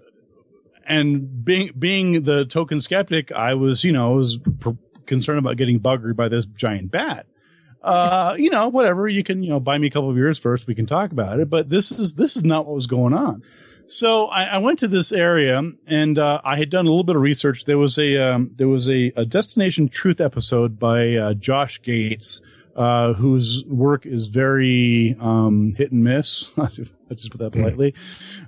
and being being the token skeptic, I was, you know, I was pr- concerned about getting buggered by this giant bat. Uh, you know, whatever, you can, you know, buy me a couple of beers first. We can talk about it. But this is this is not what was going on. So I, I went to this area, and uh, I had done a little bit of research. There was a um, there was a, a Destination Truth episode by uh, Josh Gates, uh, whose work is very um, hit and miss. I just put that politely.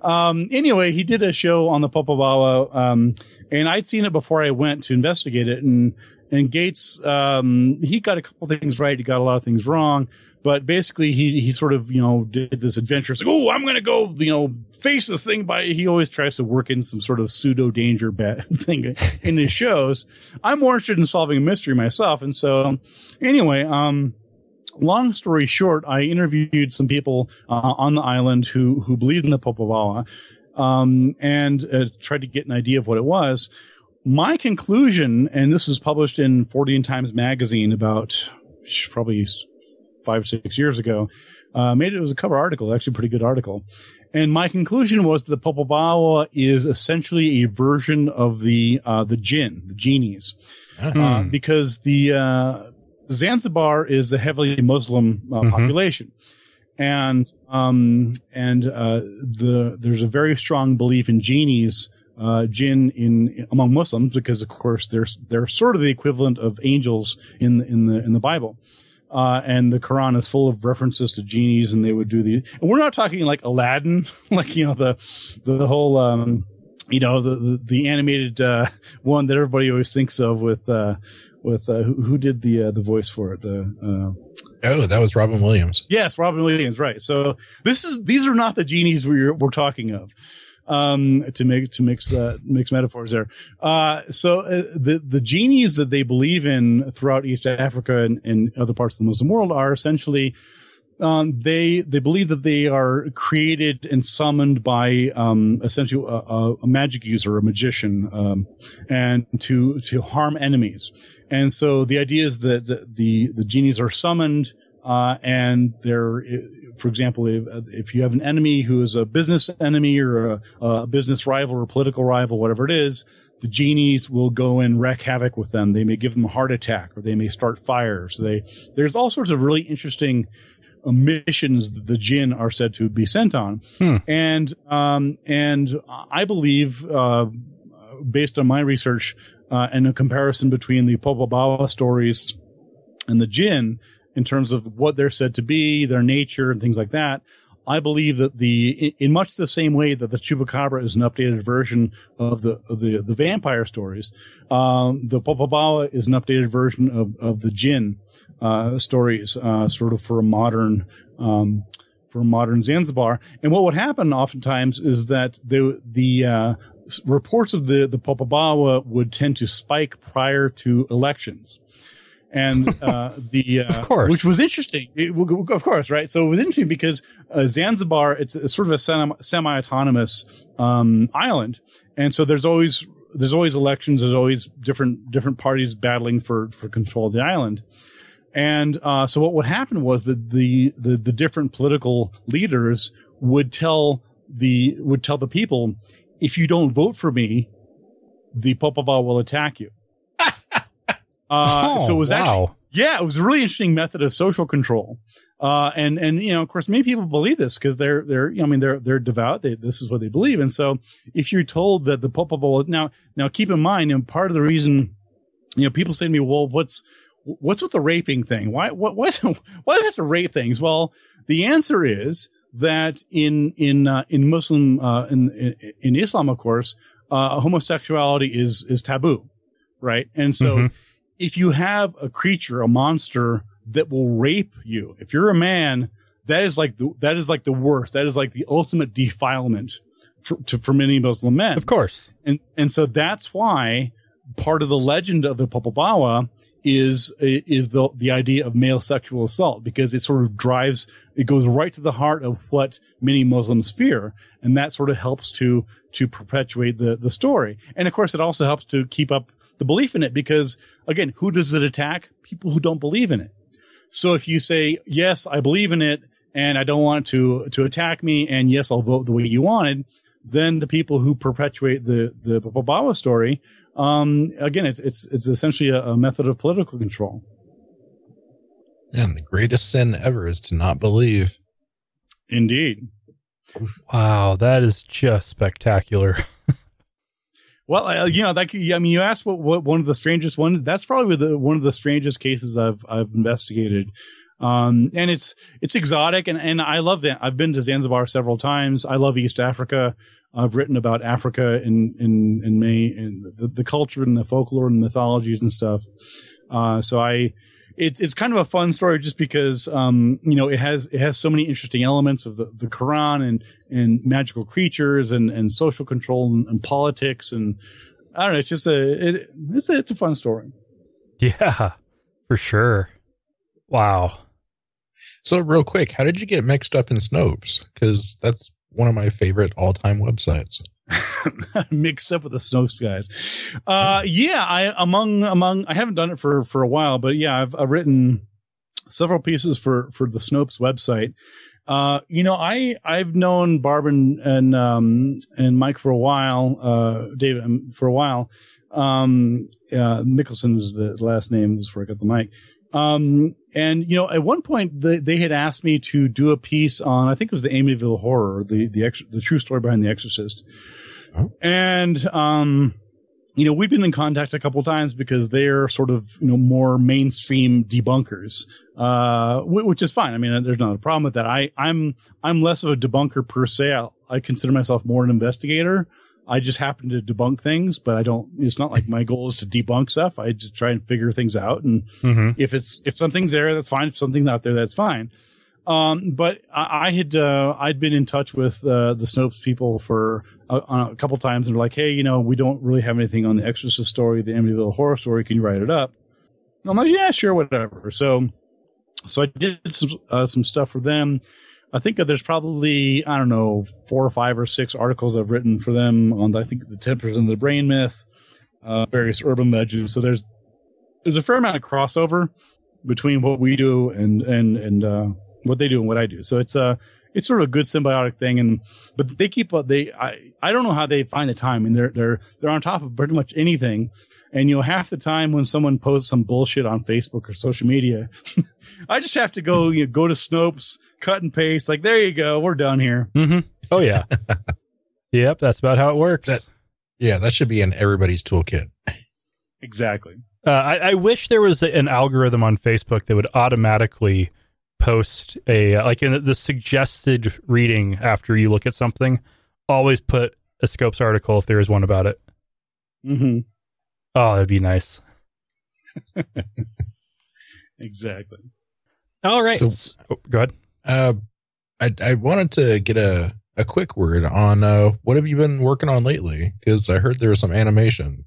Mm. Um, anyway, he did a show on the Popobawa, um, and I'd seen it before I went to investigate it. And and Gates, um, he got a couple things right. He got a lot of things wrong. But basically, he, he sort of, you know, did this adventure. It's like, oh, I'm going to go, you know, face this thing by. He always tries to work in some sort of pseudo danger bet thing in his shows. I'm more interested in solving a mystery myself. And so anyway, um, long story short, I interviewed some people uh, on the island who, who believed in the Popobawa, um, and uh, tried to get an idea of what it was. My conclusion, and this was published in Forty Times Magazine about probably five or six years ago, uh, made it, it was a cover article, actually a pretty good article. And my conclusion was that the Popobawa is essentially a version of the uh, the jinn, the genies, mm-hmm. uh, because the uh, Zanzibar is a heavily Muslim uh, mm-hmm. population, and um, and uh, the there's a very strong belief in genies, uh, jinn in among Muslims, because of course they're they're sort of the equivalent of angels in in the in the Bible. Uh, and the Quran is full of references to genies, and they would do the. And we're not talking like Aladdin, like, you know, the the whole, um, you know, the the, the animated uh, one that everybody always thinks of with uh, with uh, who, who did the uh, the voice for it. Uh, uh, oh, that was Robin Williams. Yes, Robin Williams. Right. So this is these are not the genies we're we're talking of. Um, to make to mix uh, mix metaphors there. Uh, so uh, the the genies that they believe in throughout East Africa and, and other parts of the Muslim world are essentially um, they they believe that they are created and summoned by um, essentially a, a, a magic user, a magician, um, and to to harm enemies. And so the idea is that the the, the genies are summoned. Uh, and there, for example, if, if you have an enemy who is a business enemy or a, a business rival or political rival, whatever it is, the genies will go and wreak havoc with them. They may give them a heart attack, or they may start fires. They, there's all sorts of really interesting missions that the jinn are said to be sent on. Hmm. And, um, and I believe, uh, based on my research, uh, and a comparison between the Popobawa stories and the jinn, in terms of what they're said to be, their nature, and things like that, I believe that the in much the same way that the Chupacabra is an updated version of the of the, the vampire stories, um, the Popobawa is an updated version of, of the jinn uh, stories, uh, sort of for a modern um, for modern Zanzibar. And what would happen oftentimes is that the the uh, reports of the the Popobawa would tend to spike prior to elections. And uh, the uh, of course. Which was interesting, it, of course, right? So it was interesting because uh, Zanzibar, it's a, sort of a semi-autonomous um, island, and so there's always there's always elections, there's always different different parties battling for, for control of the island. And uh, so what would happen was that the, the the different political leaders would tell the would tell the people, if you don't vote for me, the Popobawa will attack you. Uh, oh, so it was wow. actually, yeah, it was a really interesting method of social control. Uh, and, and, you know, of course, many people believe this because they're, they're, you know, I mean, they're, they're devout. They, this is what they believe. And so if you're told that the Popobawa, now, now keep in mind, and part of the reason, you know, people say to me, well, what's, what's with the raping thing? Why, what, why, why do they have to rape things? Well, the answer is that in, in, uh, in Muslim, uh, in, in, in Islam, of course, uh, homosexuality is, is taboo. Right. And so, mm-hmm. if you have a creature, a monster that will rape you, if you're a man, that is like the, that is like the worst. That is like the ultimate defilement for, to, for many Muslim men. Of course. And and so that's why part of the legend of the Popobawa is is the the idea of male sexual assault, because it sort of drives, it goes right to the heart of what many Muslims fear, and that sort of helps to to perpetuate the the story. And of course, it also helps to keep up the belief in it, because again, who does it attack? People who don't believe in it. So if you say, yes, I believe in it, and I don't want it to to attack me, and yes, I'll vote the way you wanted, then the people who perpetuate the the Popobawa story, um, again, it's it's it's essentially a, a method of political control. And the greatest sin ever is to not believe. Indeed. Wow, that is just spectacular. Well, uh, you know, like, I mean, you asked what, what one of the strangest ones. That's probably the, one of the strangest cases I've I've investigated, um, and it's it's exotic, and, and I love that. I've been to Zanzibar several times. I love East Africa. I've written about Africa in in in May and the, the culture and the folklore and mythologies and stuff. Uh, so I, it's it's kind of a fun story just because um, you know it has it has so many interesting elements of the, the Quran and and magical creatures and, and social control and, and politics, and I don't know, it's just a it, it's a it's a fun story. Yeah, for sure. Wow. So real quick, how did you get mixed up in Snopes? Because that's one of my favorite all time websites. Mixed up with the Snopes guys. Uh, yeah, I among among I haven't done it for for a while, but yeah, I've, I've written several pieces for for the Snopes website. Uh, you know, I I've known Barb and and, um, and Mike for a while, uh, David for a while. Um, uh, Mickelson's the last name, that's where I got the mic. Um, and you know, at one point they, they had asked me to do a piece on, I think it was the Amityville Horror, the, the, ex the true story behind The Exorcist. Oh. And, um, you know, we've been in contact a couple of times because they're sort of, you know, more mainstream debunkers, uh, which is fine. I mean, there's not a problem with that. I, I'm, I'm less of a debunker per se. I, I consider myself more an investigator. I just happen to debunk things, but I don't, it's not like my goal is to debunk stuff. I just try and figure things out. And mm-hmm. if it's, if something's there, that's fine. If something's not there, that's fine. Um, but I, I had, uh, I'd been in touch with, uh, the Snopes people for uh, on a couple times, and were like, hey, you know, we don't really have anything on the Exorcist story, the Amityville Horror story. Can you write it up? And I'm like, yeah, sure, whatever. So, so I did some, uh, some stuff for them. I think there's probably, I don't know, four or five or six articles I've written for them on, I think, the ten percent of the brain myth, uh, various urban legends. So there's there's a fair amount of crossover between what we do and and and uh, what they do and what I do. So it's a uh, it's sort of a good symbiotic thing. And but they keep uh, they I I don't know how they find the time, and they're they're they're on top of pretty much anything. And, you know, half the time when someone posts some bullshit on Facebook or social media, I just have to go, you know, go to Snopes, cut and paste. Like, there you go. We're done here. Mm-hmm. Oh, yeah. Yep. That's about how it works. That, yeah. That should be in everybody's toolkit. Exactly. Uh, I, I wish there was an algorithm on Facebook that would automatically post a, like in the, the suggested reading after you look at something, always put a Snopes article if there is one about it. Mm-hmm. Oh, that'd be nice. Exactly. All right. So, oh, go ahead. Uh, I, I wanted to get a, a quick word on uh, what have you been working on lately? Because I heard there was some animation.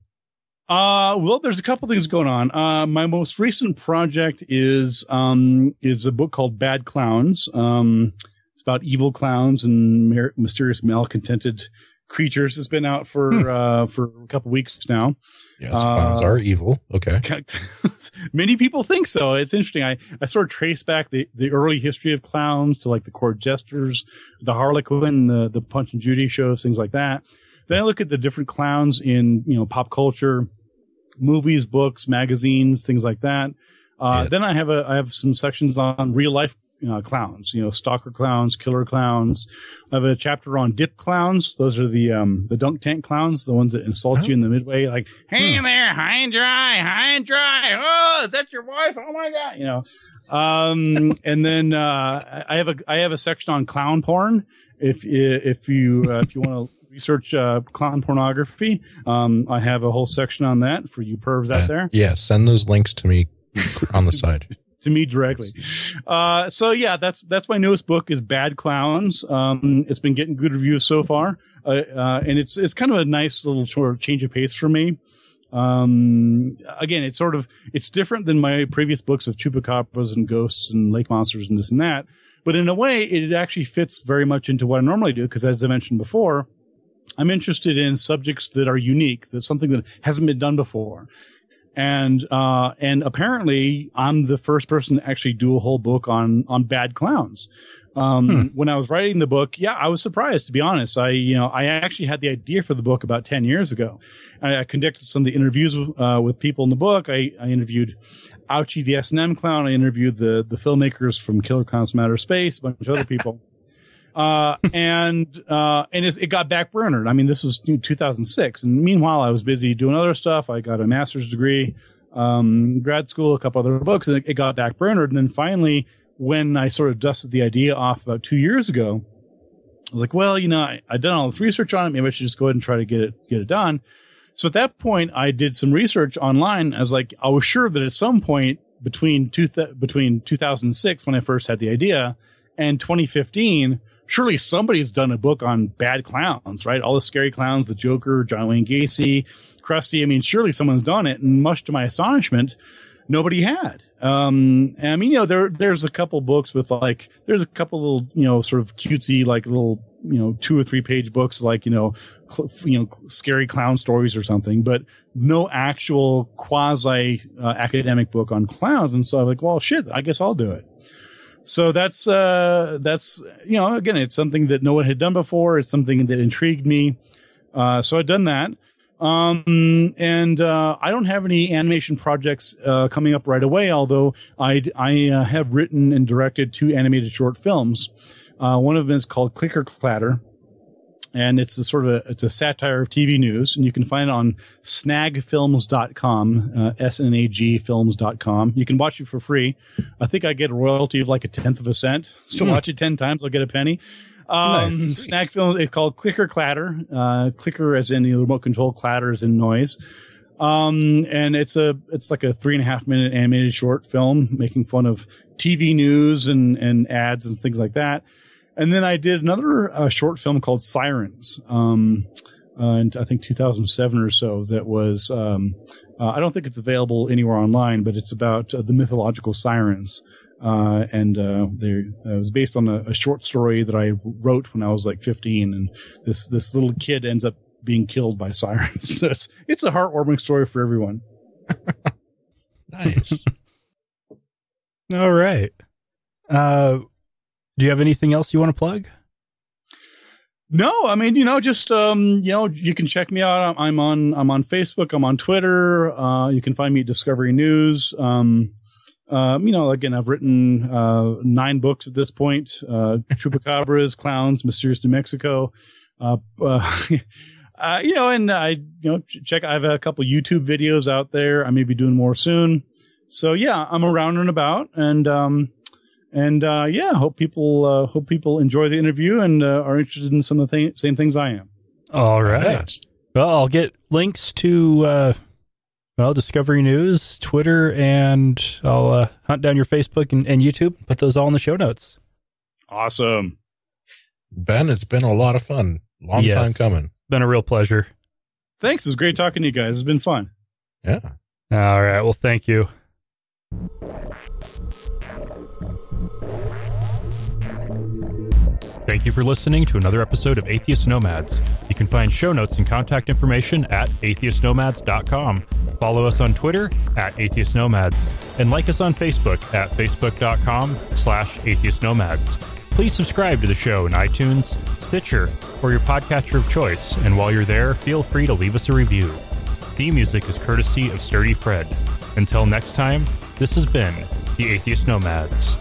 Uh, well, there's a couple things going on. Uh, my most recent project is um, is a book called Bad Clowns. Um, it's about evil clowns and mysterious malcontented creatures. Has been out for hmm. uh for a couple weeks now. Yes, clowns uh, are evil. Okay. Many people think so. It's interesting. I I sort of trace back the the early history of clowns to like the court jesters, the Harlequin, the the Punch and Judy shows, things like that. Then I look at the different clowns in, you know, pop culture, movies, books, magazines, things like that. Uh, then I have a I have some sections on real life Uh, clowns, you know, stalker clowns, killer clowns. I have a chapter on dip clowns. Those are the um, the dunk tank clowns, the ones that insult oh. you in the midway, like, hang hmm. there, high and dry, high and dry. Oh, is that your wife? Oh my god, you know. Um, and then uh, I have a I have a section on clown porn. If if you uh, if you want to research uh, clown pornography, um, I have a whole section on that for you pervs uh, out there. Yeah, send those links to me on the side. To me directly. Uh, so yeah, that's that's my newest book is Bad Clowns. Um, it's been getting good reviews so far, uh, uh, and it's it's kind of a nice little sort of change of pace for me. Um, again, it's sort of it's different than my previous books of chupacabras and ghosts and lake monsters and this and that. But in a way, it actually fits very much into what I normally do because, as I mentioned before, I'm interested in subjects that are unique. That's something that hasn't been done before. And, uh, and apparently I'm the first person to actually do a whole book on, on bad clowns. Um, hmm. When I was writing the book, yeah, I was surprised, to be honest. I, you know, I actually had the idea for the book about ten years ago. I, I conducted some of the interviews uh, with people in the book. I, I interviewed Ouchie, the S and M clown. I interviewed the the filmmakers from Killer Clowns from Outer Space, a bunch of other people. Uh, and uh, and it got backburnered. I mean, this was two thousand six. And meanwhile, I was busy doing other stuff. I got a master's degree, um, grad school, a couple other books, and it, it got backburnered. And then finally, when I sort of dusted the idea off about two years ago, I was like, well, you know, I, I've done all this research on it. Maybe I should just go ahead and try to get it, get it done. So at that point, I did some research online. I was like, I was sure that at some point between two th- between two thousand six, when I first had the idea, and twenty fifteen, surely somebody's done a book on bad clowns, right? All the scary clowns, the Joker, John Wayne Gacy, Krusty. I mean, surely someone's done it. And much to my astonishment, nobody had. Um, and I mean, you know, there, there's a couple books with like, there's a couple little, you know, sort of cutesy, like little, you know, two or three page books, like, you know, cl- you know, scary clown stories or something, but no actual quasi uh, academic book on clowns. And so I'm like, well, shit, I guess I'll do it. So that's, uh, that's, you know, again, it's something that no one had done before. It's something that intrigued me. Uh, so I've done that. Um, and, uh, I don't have any animation projects, uh, coming up right away, although I, I, uh, have written and directed two animated short films. Uh, one of them is called Clicker Clatter, and it's a sort of a, it's a satire of T V news, and you can find it on snag films dot com, uh, S N A G films dot com. You can watch it for free. I think I get a royalty of like a tenth of a cent. So mm. watch it ten times, I'll get a penny. Um, nice. Snack film, it's called Clicker Clatter, uh, clicker as in the remote control, clatter as in noise. Um, and it's a, it's like a three and a half minute animated short film making fun of T V news and, and ads and things like that. And then I did another uh, short film called Sirens, um, uh, in, I think two thousand seven or so, that was, um, uh, I don't think it's available anywhere online, but it's about uh, the mythological sirens. Uh, and uh, there, uh, it was based on a, a short story that I wrote when I was like fifteen, and this this little kid ends up being killed by sirens. So it's, it's a heartwarming story for everyone. Nice. All right. Uh, do you have anything else you want to plug? No, I mean, you know, just, um, you know, you can check me out. I'm on, I'm on Facebook. I'm on Twitter. Uh, you can find me at Discovery News. Um, Um, you know, again, I've written uh, nine books at this point. Uh, Chupacabras, Clowns, Mysterious New Mexico. Uh, uh, uh, you know, and I, you know, check. I have a couple YouTube videos out there. I may be doing more soon. So yeah, I'm around and about, and um, and uh, yeah, hope people uh, hope people enjoy the interview and uh, are interested in some of the th- same things I am. All right. Yes. Well, I'll get links to. Uh... Well, Discovery News, Twitter, and I'll uh, hunt down your Facebook and, and YouTube. Put those all in the show notes. Awesome. Ben, it's been a lot of fun. Long yes. time coming. Been a real pleasure. Thanks. It was great talking to you guys. It's been fun. Yeah. All right. Well, thank you. Thank you for listening to another episode of Atheist Nomads. You can find show notes and contact information at atheist nomads dot com. Follow us on Twitter at Atheist Nomads, and like us on Facebook at facebook dot com slash atheist nomads. Please subscribe to the show in iTunes, Stitcher, or your podcatcher of choice, and while you're there, feel free to leave us a review. Theme music is courtesy of Sturdy Fred. Until next time, this has been the Atheist Nomads.